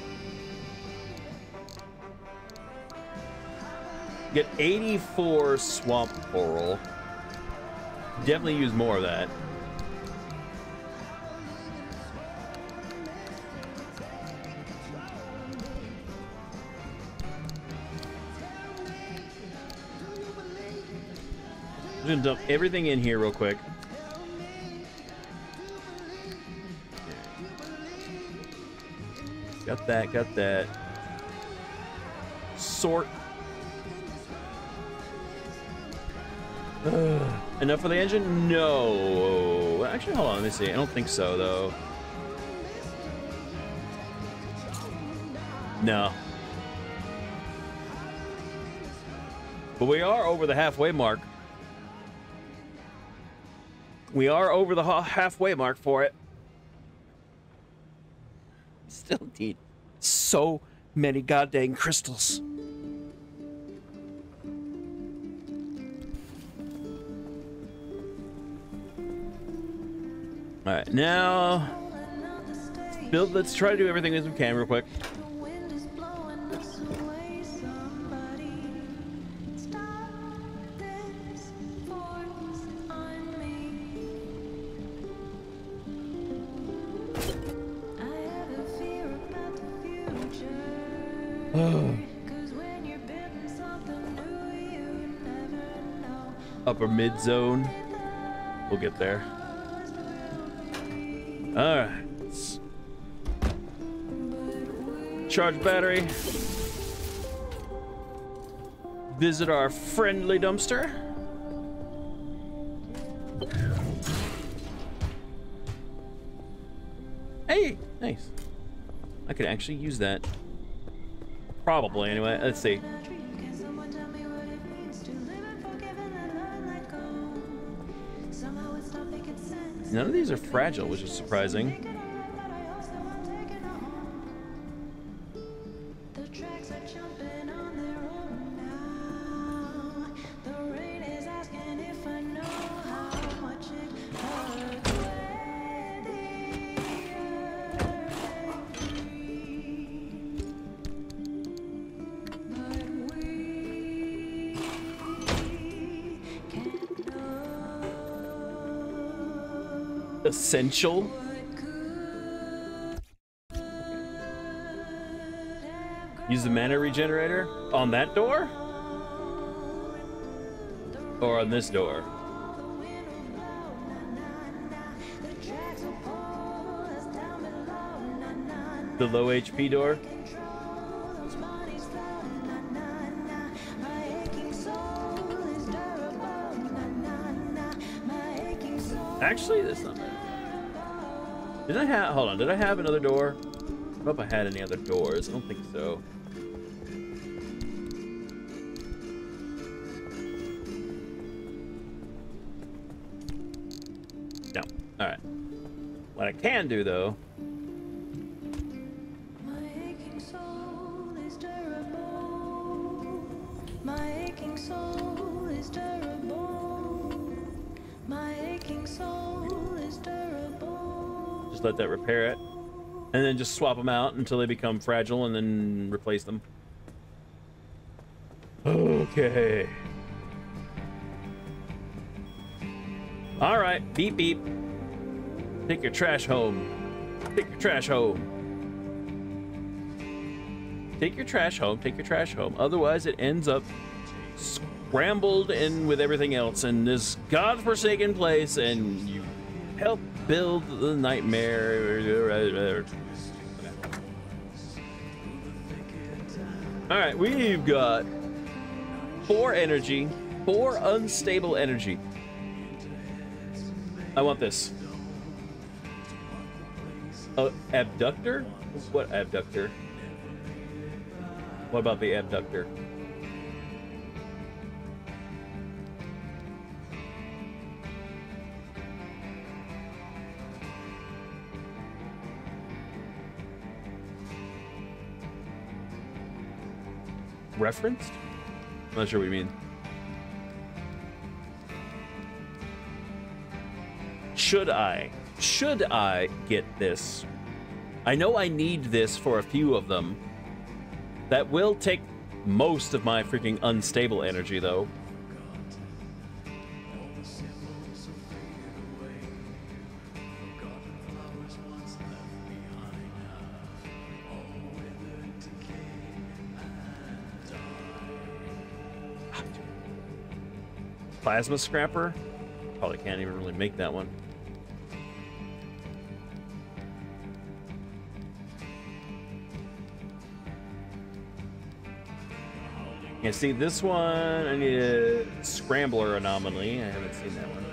Get eighty-four swamp coral. Definitely use more of that. I'm gonna dump everything in here real quick. Got that, got that. Sort. Ugh. Enough for the engine? No. Actually, hold on, let me see. I don't think so, though. No. But we are over the halfway mark. We are over the ha- halfway mark for it. Still need so many goddamn crystals. All right, now build. Let's try to do everything as we can real quick. Upper mid zone. We'll get there. Alright. Charge battery. Visit our friendly dumpster. Hey! Nice. I could actually use that. Probably, anyway. Let's see. None of these are fragile, which is surprising. Essential. Use the mana regenerator on that door or on this door. The low H P door. Actually, that's not bad. Did I have, hold on, did I have another door? I don't know if I had any other doors. I don't think so. No, all right. What I can do though. My aching soul is durable. My aching soul is durable. My aching soul is durable. Just let that repair it, and then just swap them out until they become fragile, and then replace them. Okay. All right. Beep beep. Take your trash home. Take your trash home. Take your trash home. Take your trash home. Otherwise, it ends up scrambled in with everything else in this godforsaken place, and you help build the nightmare. All right, we've got four energy, four unstable energy. I want this. Uh, abductor? What abductor? What about the abductor? Referenced? I'm not sure what you mean. Should I? Should I get this? I know I need this for a few of them. That will take most of my freaking unstable energy, though. Plasma scrapper? Probably can't even really make that one. Yeah, see this one, I need a scrambler anomaly. I haven't seen that one.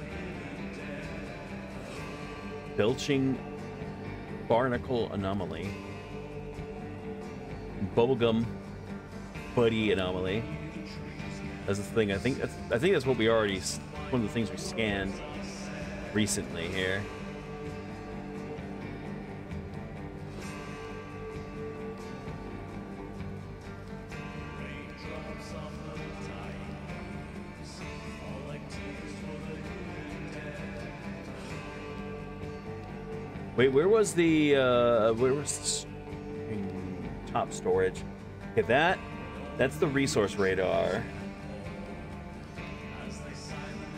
Belching barnacle anomaly. Bubblegum buddy anomaly. That's the thing. I think that's, I think that's what we already, one of the things we scanned recently here. Wait, where was the uh, where was the top storage? Okay, that that's the resource radar.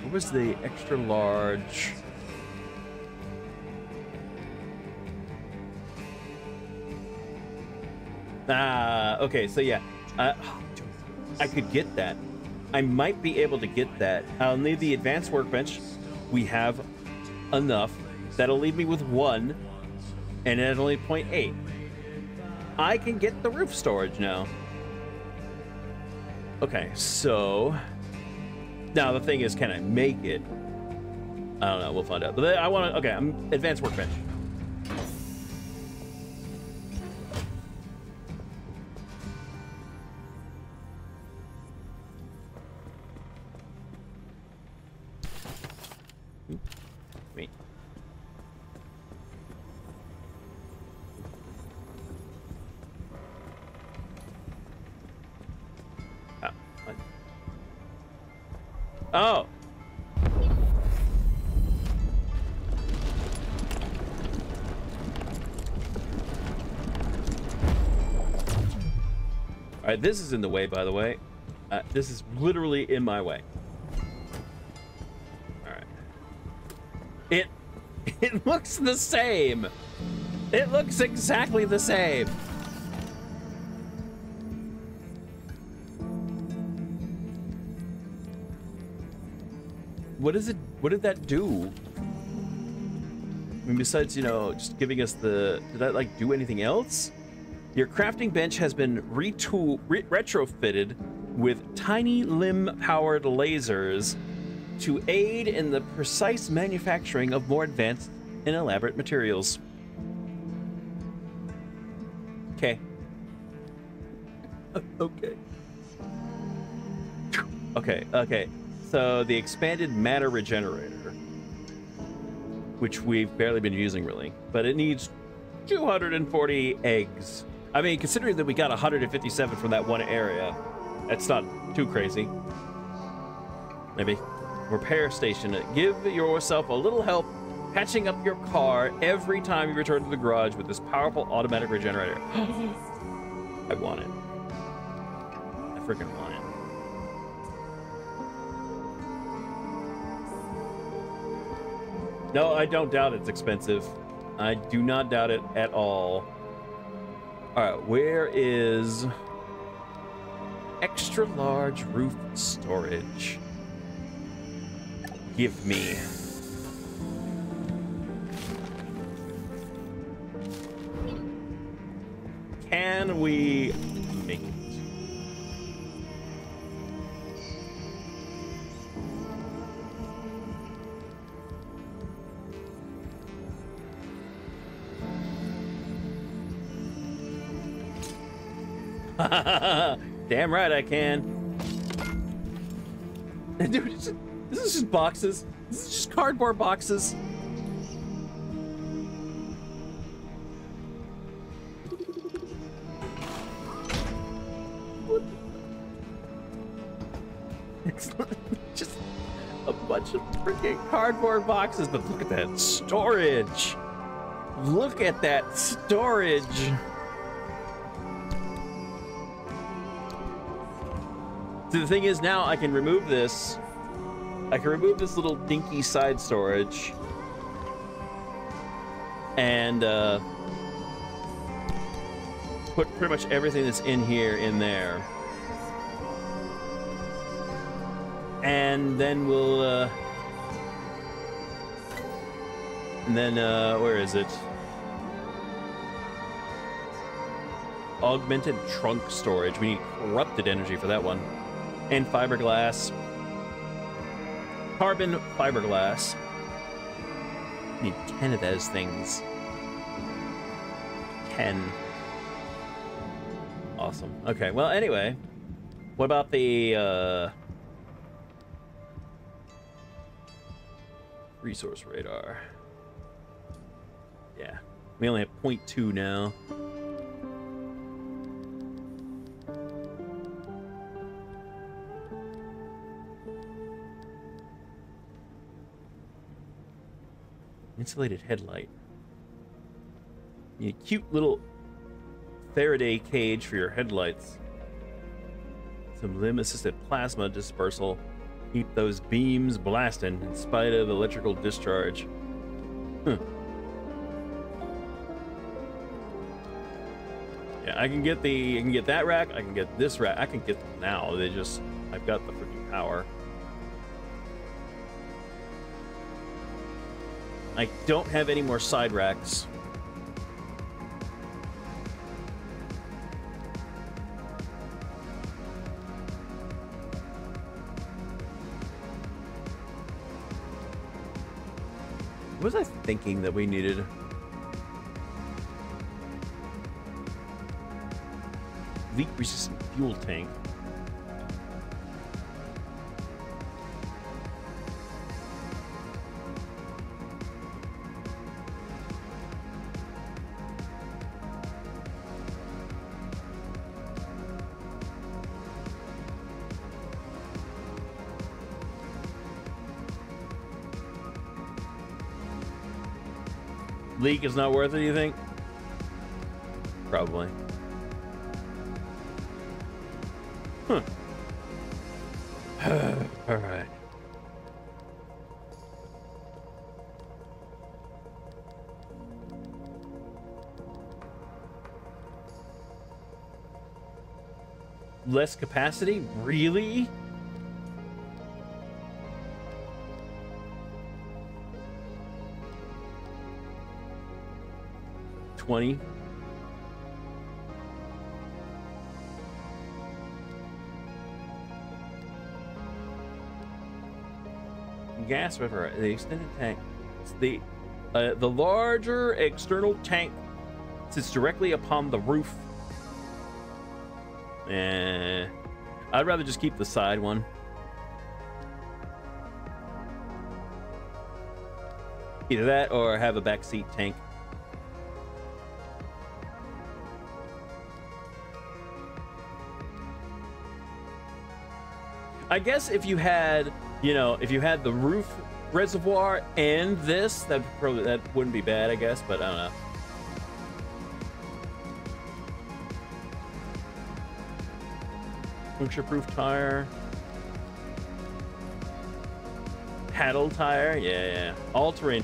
Where was the extra large? Ah, okay, so yeah, uh, I could get that. I might be able to get that. I'll need the advanced workbench. We have enough. That'll leave me with one, and at only zero point eight. I can get the roof storage now. Okay, so now the thing is, can I make it? I don't know. We'll find out. But I want to. Okay, I'm advanced workbench. Oh. All right, this is in the way, by the way. Uh, this is literally in my way. All right. It it looks the same. It looks exactly the same. What is it? What did that do? I mean, besides, you know, just giving us the... Did that, like, do anything else? Your crafting bench has been retool, re retrofitted with tiny L I M-powered lasers to aid in the precise manufacturing of more advanced and elaborate materials. Okay. Okay. Okay, okay. So the expanded matter regenerator, which we've barely been using really, but it needs two hundred forty eggs. I mean, considering that we got one hundred fifty-seven from that one area, that's not too crazy. Maybe. Repair station. Give yourself a little help patching up your car every time you return to the garage with this powerful automatic regenerator. I want it. I freaking want it. No, I don't doubt it's expensive. I do not doubt it at all. All right, where is extra large roof storage? Give me. Can we make it? Damn right I can. Dude, it's just, this is just boxes. This is just cardboard boxes. It's just a bunch of freaking cardboard boxes, but look at that storage. Look at that storage. So the thing is, now I can remove this. I can remove this little dinky side storage. And uh, put pretty much everything that's in here in there. And then we'll... Uh, and then, uh, where is it? Augmented trunk storage. We need corrupted energy for that one. And fiberglass. Carbon fiberglass. Need ten of those things. ten. Awesome. Okay, well, anyway. What about the, uh... resource radar? Yeah. We only have zero point two now. Insulated headlight. You cute little Faraday cage for your headlights. Some L I M assisted plasma dispersal. Keep those beams blasting in spite of electrical discharge. Huh. Yeah, I can get the I can get that rack, I can get this rack, I can get them now. They just I've got the freaking power. I don't have any more side racks. What was I thinking that we needed? Leak resistant fuel tank. Leak is not worth it, you think? Probably. Huh. All right. Less capacity? Really? twenty. Gas river, the extended tank. It's the uh, the larger external tank sits directly upon the roof. Eh, I'd rather just keep the side one. Either that or have a backseat tank. I guess if you had, you know, if you had the roof reservoir and this, that probably that wouldn't be bad, I guess, but I don't know. Puncture-proof tire. Paddle tire, yeah, yeah. All-terrain.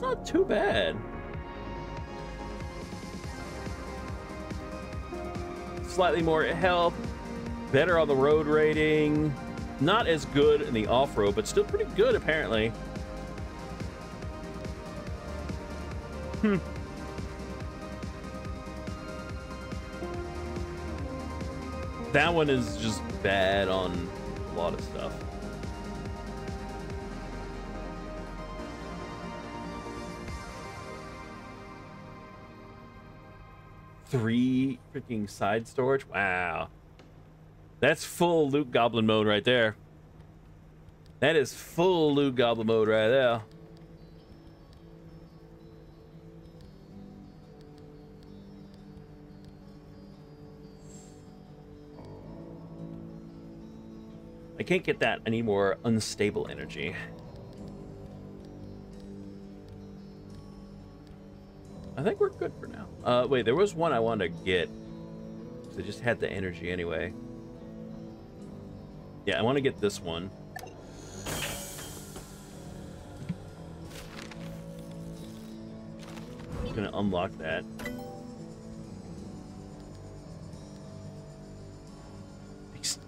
Not too bad. Slightly more help, better on the road rating, not as good in the off-road, but still pretty good apparently. Hmm. That one is just bad on a lot of stuff. Three freaking side storage. Wow. That's full loot goblin mode right there. That is full loot goblin mode right there. I can't get that. I need more unstable energy. I think we're good for now. Uh, wait, there was one I wanted to get. So I just had the energy anyway. Yeah, I want to get this one. I'm just going to unlock that.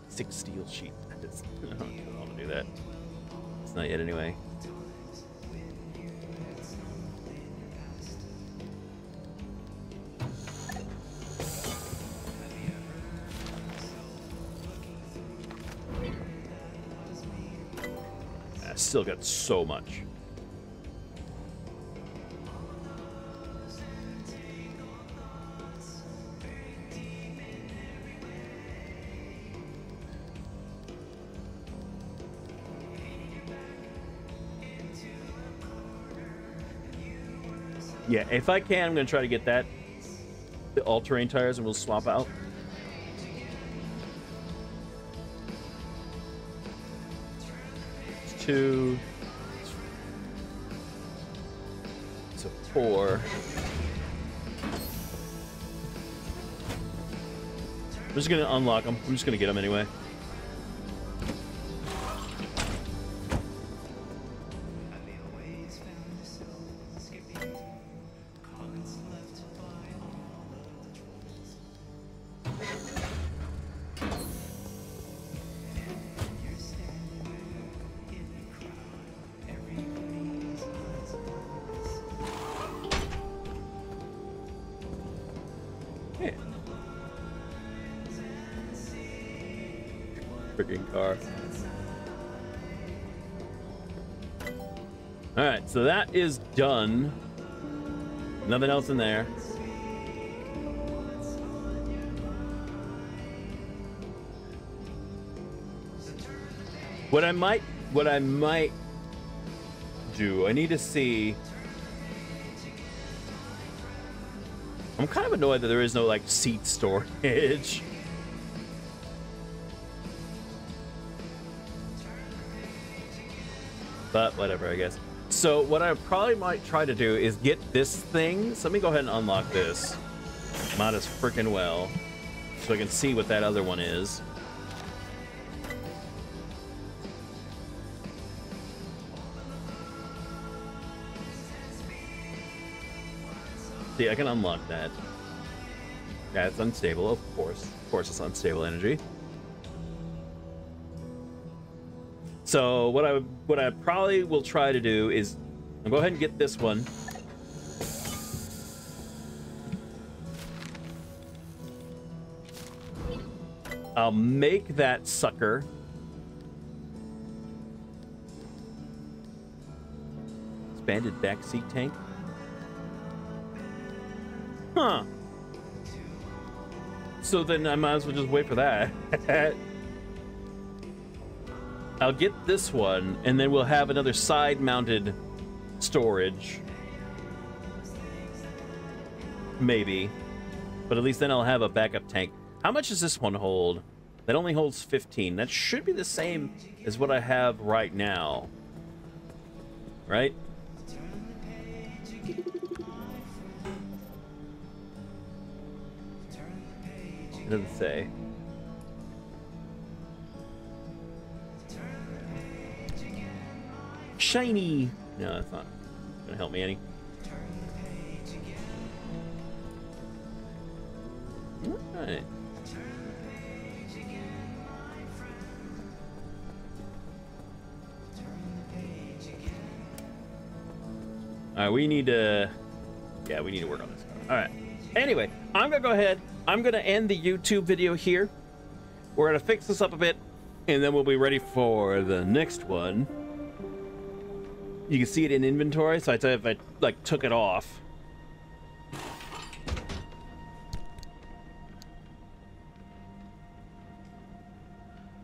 Six steel sheet. I don't want to do that. It's not yet anyway. Still got so much. Yeah, if I can, I'm gonna try to get that the all-terrain tires, and we'll swap out. two to four. I'm just gonna unlock them. I'm just gonna get them anyway. So that is done. Nothing else in there. What I might, what I might do, I need to see. I'm kind of annoyed that there is no like seat storage. But whatever, I guess. So what I probably might try to do is get this thing. So let me go ahead and unlock this. Might as freaking well. So I can see what that other one is. See, I can unlock that. That's unstable, of course. Of course it's unstable energy. So what I what I probably will try to do is I'll go ahead and get this one. I'll make that sucker. Expanded backseat tank. Huh. So then I might as well just wait for that. I'll get this one, and then we'll have another side-mounted storage. Maybe. But at least then I'll have a backup tank. How much does this one hold? That only holds fifteen. That should be the same as what I have right now. Right? It doesn't say. Shiny! No, that's not gonna help me any. Alright. Alright, we need to... Yeah, we need to work on this. Alright. Anyway, I'm gonna go ahead. I'm gonna end the YouTube video here. We're gonna fix this up a bit, and then we'll be ready for the next one. You can see it in inventory, so I tell you if I like took it off.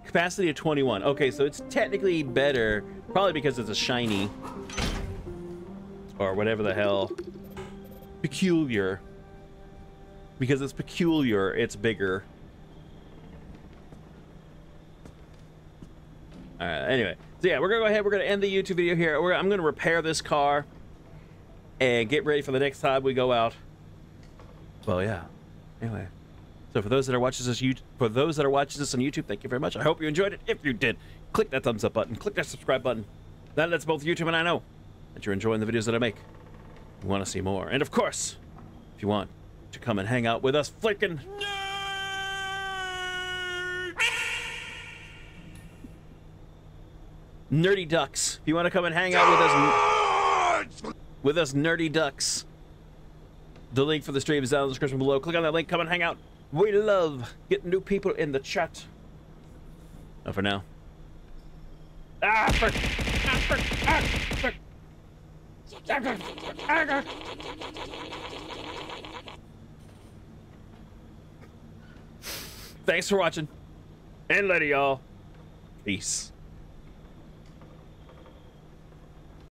Capacity of twenty-one. Okay, so it's technically better, probably because it's a shiny. Or whatever the hell. Peculiar. Because it's peculiar, it's bigger. Alright, anyway. So yeah, we're going to go ahead, we're going to end the YouTube video here. We're, I'm going to repair this car and get ready for the next time we go out. Well, yeah. Anyway. So for those that are watching this you for those that are watching this on YouTube, thank you very much. I hope you enjoyed it. If you did, click that thumbs up button, click that subscribe button. That lets both YouTube and I know that you're enjoying the videos that I make. You want to see more. And of course, if you want to come and hang out with us freaking Nerdy Ducks. If you want to come and hang out with us, with us Nerdy Ducks, the link for the stream is down in the description below. Click on that link, come and hang out. We love getting new people in the chat. Not for now. Ah, frick. Ah, frick. Ah, frick. Ah, frick. Ah, frick. Thanks for watching. And later, y'all. Peace.